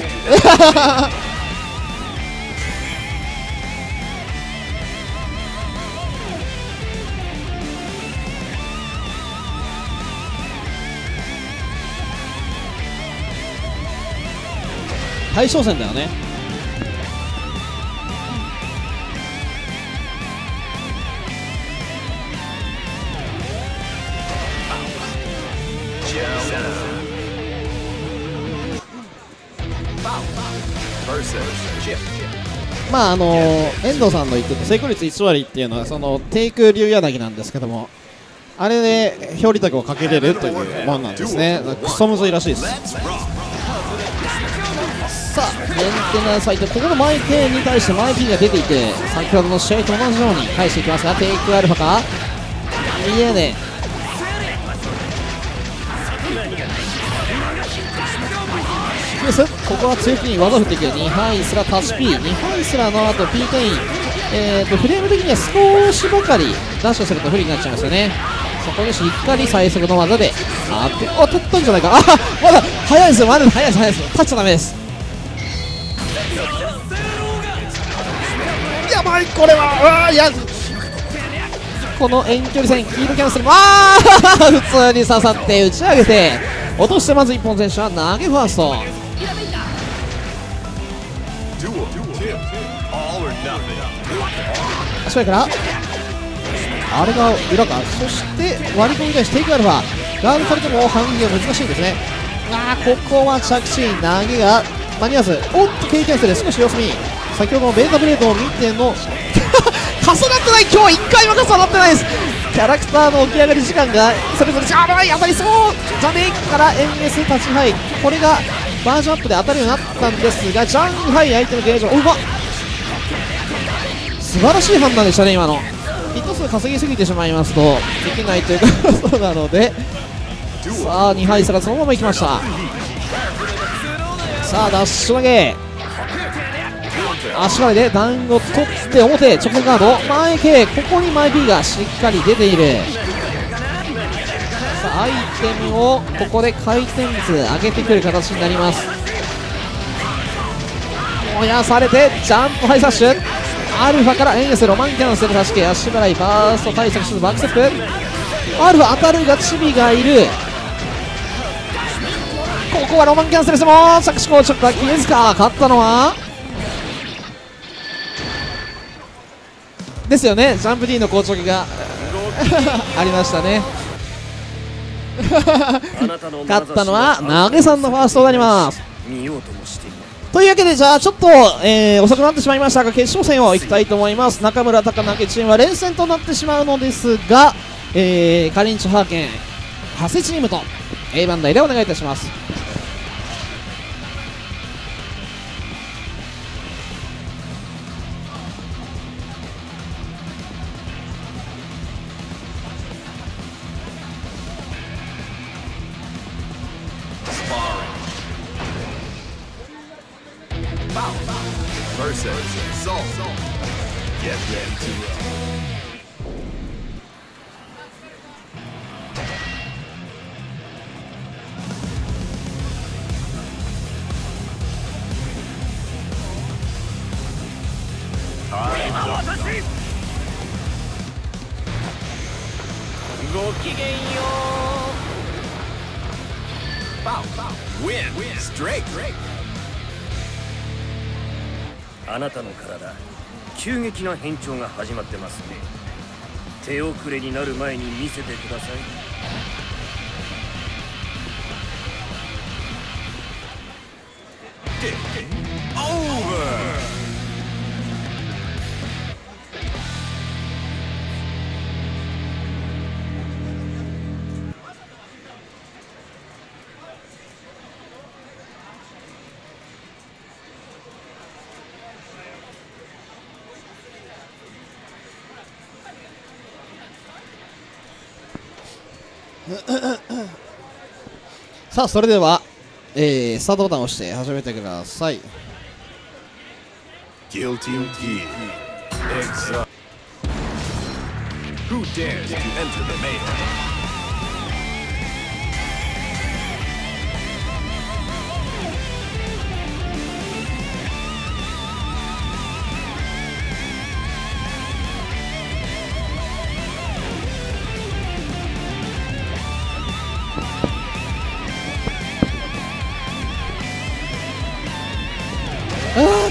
大将戦だよね。まああのー、遠藤さんの言ってた成功率いちわりっていうのはそのテイク竜柳なんですけどもあれで表裏卓をかけれるというもんなんですね。クソむずいらしいです。さあメンテナンス相手ここの前 K に対して前 P が出ていて先ほどの試合と同じように返していきますがテイクアルファかいやねここは強気に技を振っていく。にハイスラ足し Pに ハイスラの後 P タイン、えー、とフレーム的には少しばかりダッシュすると不利になっちゃいますよね。そこにしっかり最速の技であってあ取ったんじゃないか。あまだ速いですよまだ速いです速いです立っちゃダメです。やばいこれはあいやこの遠距離戦黄色キャンセルあ普通に刺さって打ち上げて落としてまずいっぽん選手は投げファースト。足前からあれが裏かそして割り込みに対してテイクアルファガードされても反撃が難しいですね。あーここは着地投げが間に合わずおっと経験する少し様子見先ほどのベータブレードを見ての重なってない今日いっかいも重なってないです。キャラクターの起き上がり時間がそれぞれじゃあ当たりそうじゃねえからエンエス立ちハイこれがバージョンアップで当たるようになったんですがジャンハイ相手のゲージをうまっ素晴らしい判断でしたね。今のヒット数稼ぎすぎてしまいますとできないということなのでさあにはいすらそのままいきました。さあダッシュ投げ、足までで団子を取って表直線ガード前 K、 ここに前 B がしっかり出ている。さあアイテムをここで回転率上げてくる形になります。燃やされてジャンプハイサッシュ、アルファからエンエスロマンキャノンスで差し切り足払いバースト対策するバックステップ、アルファ当たるがチビがいる。ここはロマンキャンセルしても着手硬直が決めずか、勝ったのはですよね、ジャンプ D の硬直がありましたね。勝ったのは投げさんのファーストになります。というわけで、じゃあちょっと、えー、遅くなってしまいましたが決勝戦をいきたいと思います。中村貴明チームは連戦となってしまうのですが、えー、カリンチョハーケン長谷チームと A 番台でお願いいたします。あなたの体、急激な変調が始まってますね。手遅れになる前に見せてください。さあそれでは、えー、スタートボタンを押して始めてください。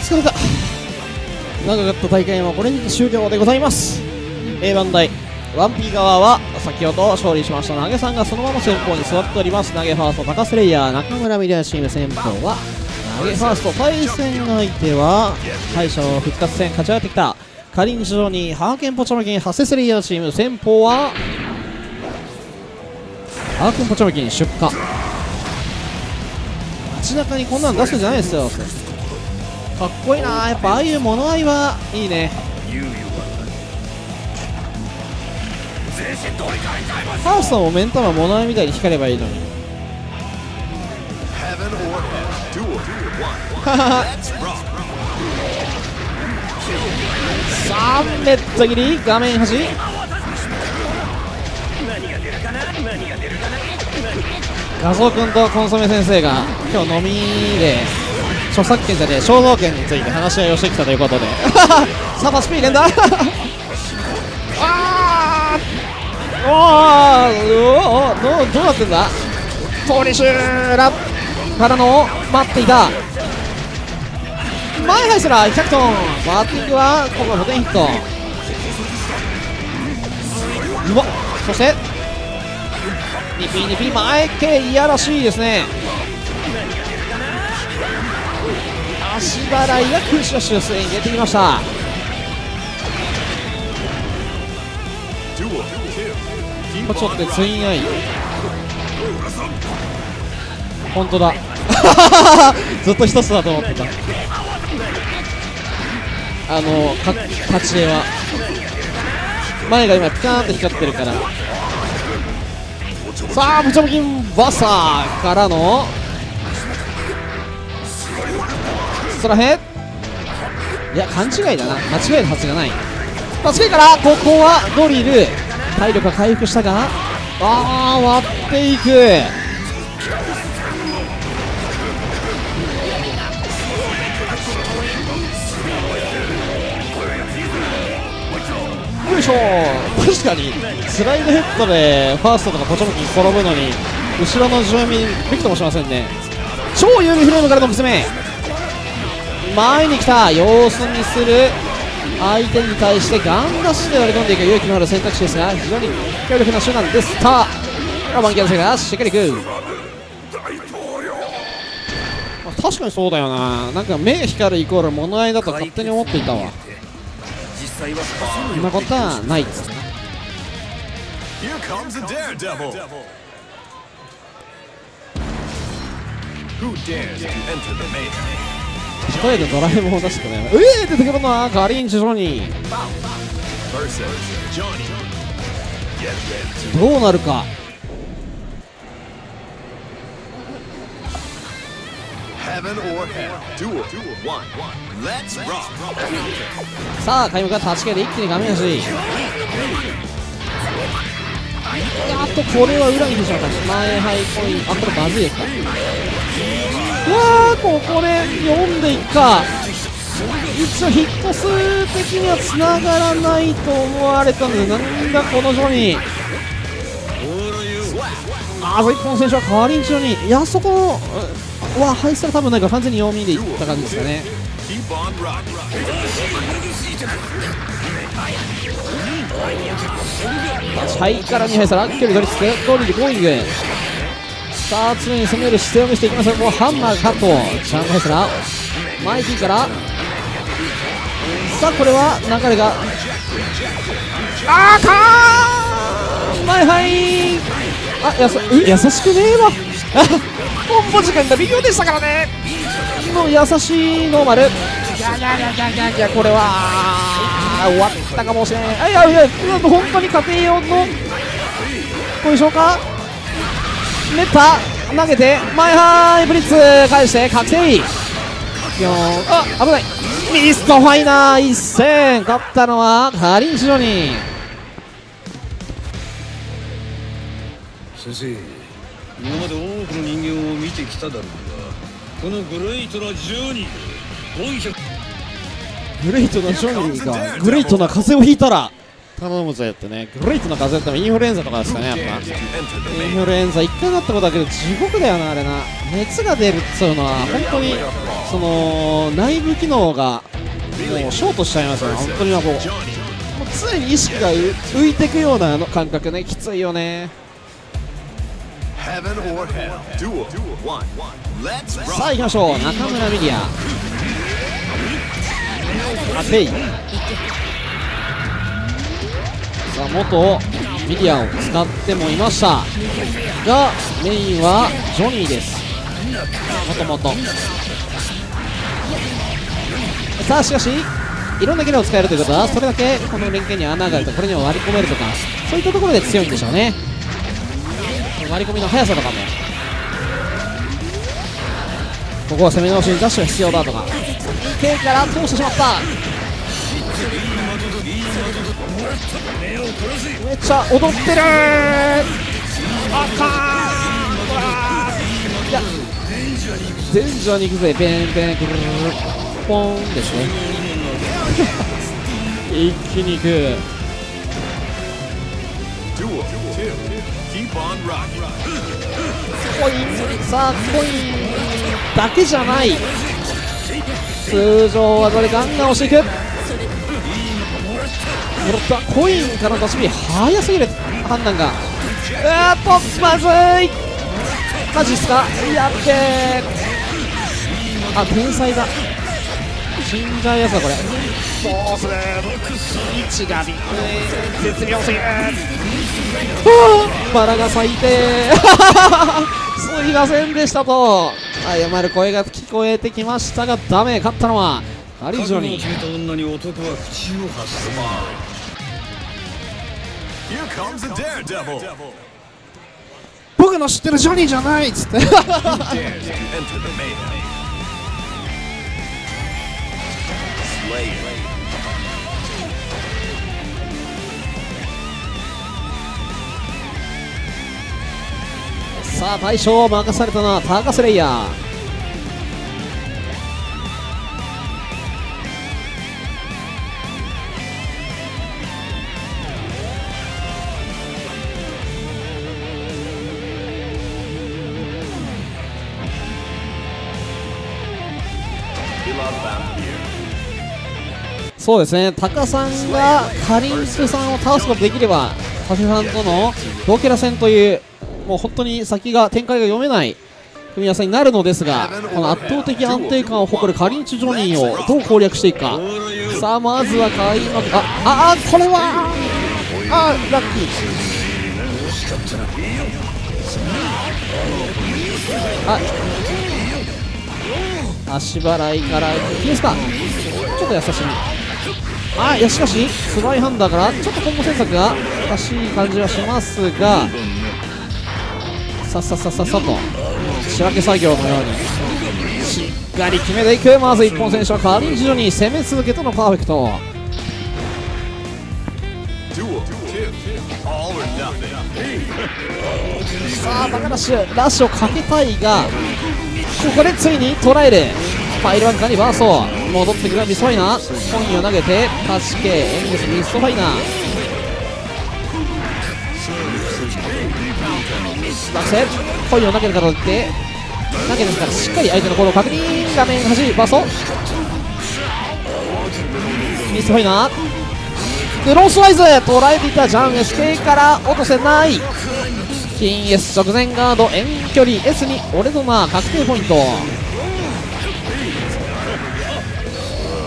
疲れた、長かった大会はこれにて終了でございます。 A 番台 ワンピー 側は先ほど勝利しました投げさんがそのまま先方に座っております。投げファースト高須レイヤー、中村ミリアチーム先方は投げファースト、対戦相手は敗者を復活戦勝ち上がってきたカリンジョニーハーケンポチョムキンハセスレイヤーチーム先方はハーケンポチョムキン出荷、街中にこんなの出すんじゃないですよ。かっこいいな、やっぱああいう物合いはいいね。ハウスのメンタルは物合いみたいに光ればいいのに。さあめっちゃギリ画面端、画像君とコンソメ先生が今日飲みで著作権じゃねえ肖像権について話し合いをしてきたということでさあパス P 連打ああおーおーどうなってんだ、トリシューラからの待っていた前ハイスラーひゃくトンバッティングはここごてんヒット、うわそして にピーにピー 前 K いやらしいですね。足払いが空手の修正に入れてきました。今ちょっとツインアイ本当だずっと一つだと思ってた、あの立ち絵は前が今ピカーンと光ってるから。さあポチョムキンバサーからのそらへん。いや勘違いだな、間違えるはずがない。間違いから、ここはドリル、体力が回復したが、あー割っていく。よいしょ。確かにスライドヘッドでファーストとかポチョムキ転ぶのに後ろの住民びくともしませんね。超有利フレームからの攻め、前に来た様子見する相手に対してガンダッシュで割り込んでいく勇気のある選択肢ですが、非常に強力な手段でした。マンキャンセルがしっかりいく。確かにそうだよな、なんか目光るイコール物合いだと勝手に思っていたわ。そんなことはないです。例えばドラえもんを出してくれない。ええー、出てくるのはガリンジ・ジョニー。どうなるか。さあ開幕が立ち消えで一気に画面端。あっとこれは裏に出てしまった。前ハイコイン、あ、これまずいですか。うわー、ここで読んでいくか。一応ヒット数的にはつながらないと思われたので、なんだこのジョニー。ああ、一本選手はカーリンチョニー。いや、そこはハイスター多分ないから完全に読みでいった感じですかね。はいからにはい差、ラッキー取り付けドリルゴーイング。さあ常に攻める姿勢を見せていきますが、もうハンマーカット、チャンスからマイキーから。さあこれは流れが、あーかーマイハイ、あやさ、優しくねえわコンボ時間が微妙でしたからね。もう優しいノーマル、いやいやいやいやいやいや、これは終わったかもしれない。いやいや、本当に家庭用のポジションか。メッタ投げて前ハイブリッツ返して覚醒。いやあ危ない、ミストファイナー一戦。勝ったのはカリン・シジョニー。先生、今まで多くの人間を見てきただろうが、このグレイトなジョニーよんひゃくグレイトなジョニーがグレイトな風邪をひいたら頼むぜってね。グレイトな風邪ってインフルエンザとかですかね。やっぱインフルエンザいっかいなったことだけど地獄だよな、あれな。熱が出るっていうのは本当にその内部機能がもうショートしちゃいますよね。本当にもう常に意識が浮いてくようなあの感覚ね、きついよね。さあ行きましょう、中村ミディア。あていさあ元ミディアを使ってもいましたが、メインはジョニーです、もともと。さあしかしいろんな技能を使えるということは、それだけこの連携に穴があると、これには割り込めるとか、そういったところで強いんでしょうね。割り込みの速さとかも、ここは攻め直しにダッシュが必要だとか、手から通してしまった。めっちゃ踊ってるー。あかー、いや全ジョニー行くぜ、ベンベンポンですね一気に行く。コイン、さあコインだけじゃない、通常技でガンガン押していく。コインからの出し身早すぎる判断が、あーっとまずい、マジっすか、やって、あ天才だ、死んじゃうやつだこれ。どうする、位置がびっくり、絶妙すぎる、バラが最低すみませんでしたと謝る声が聞こえてきましたが、ダメ。勝ったのはカリン・ジョニー。僕の知ってるジョニーじゃないっつって Slayer.さあ大将を任されたのはタカスレイヤー。そうですね、タカさんがカリンプさんを倒すことができればタセさんとの同キャラ戦という。もう本当に先が展開が読めない組み合わせになるのですが、この圧倒的安定感を誇るカリンチュ・ジョニーをどう攻略していくか。さあまずはカリンのああこれはあラッキー、あ足払いからヒースかちょっと優しい。あいやしかしスライハンダーからちょっとコンボ戦策がおかしい感じはしますが、さっさっさっさっさと仕分け作業のようにしっかり決めていく。まずいっぽん選手はカリンジュに攻め続けてのパーフェクト。さあ高梨ラッシュをかけたいが、ここでついにトライでパイルワンカーにバースト戻ってくるミスファイナー、コインを投げてタチケエングスミスファイナーコインを投げるかといって投げですから、しっかり相手の行動を確認。画面端バーストミスファイナークロスワイズ捉えていたジャン エスケー から落とせない。金 S 直前ガード遠距離 S にオレドナー確定ポイント。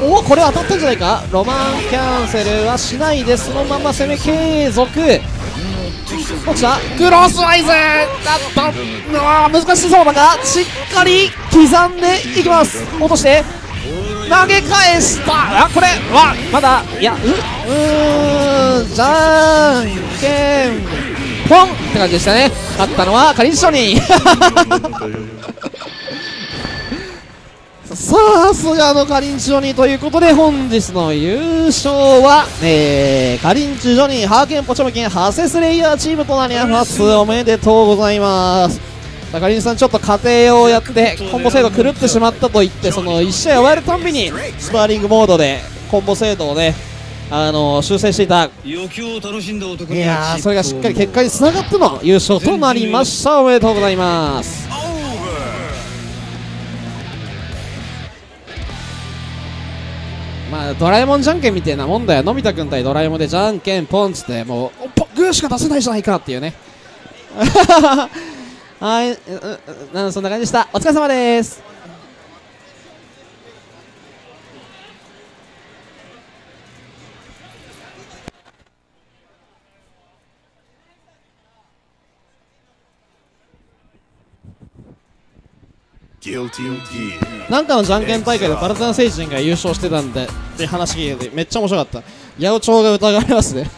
おおこれは当たったんじゃないか。ロマンキャンセルはしないでそのまま攻め継続。こちらクロスワイズだったあ難しそうだがしっかり刻んでいきます。落として投げ返したあこれはまだいやううーじゃんけんポンって感じでしたね。勝ったのはカリンチュ・ジョニー。さすがのカリンチュ・ジョニーということで、本日の優勝は、えー、カリンチュ・ジョニーハーケンポチョムキンハセスレイヤーチームとなります。おめでとうございます。カリンさんちょっと家庭をやってコンボ制度狂ってしまったと言って、そのいち試合終わるたんびにスパーリングモードでコンボ制度をねあの修正していた。いやーそれがしっかり結果につながっての優勝となりました。おめでとうございます。まあドラえもんじゃんけんみたいなもんだよ。のび太くん対ドラえもんでじゃんけんポンつってもうグーしか出せないじゃないかっていうね。はい、うんうん、そんな感じでした。お疲れ様です。なんかのじゃんけん大会でパルザン星人が優勝してたんでって話聞いてめっちゃ面白かった。八百長が疑われますね。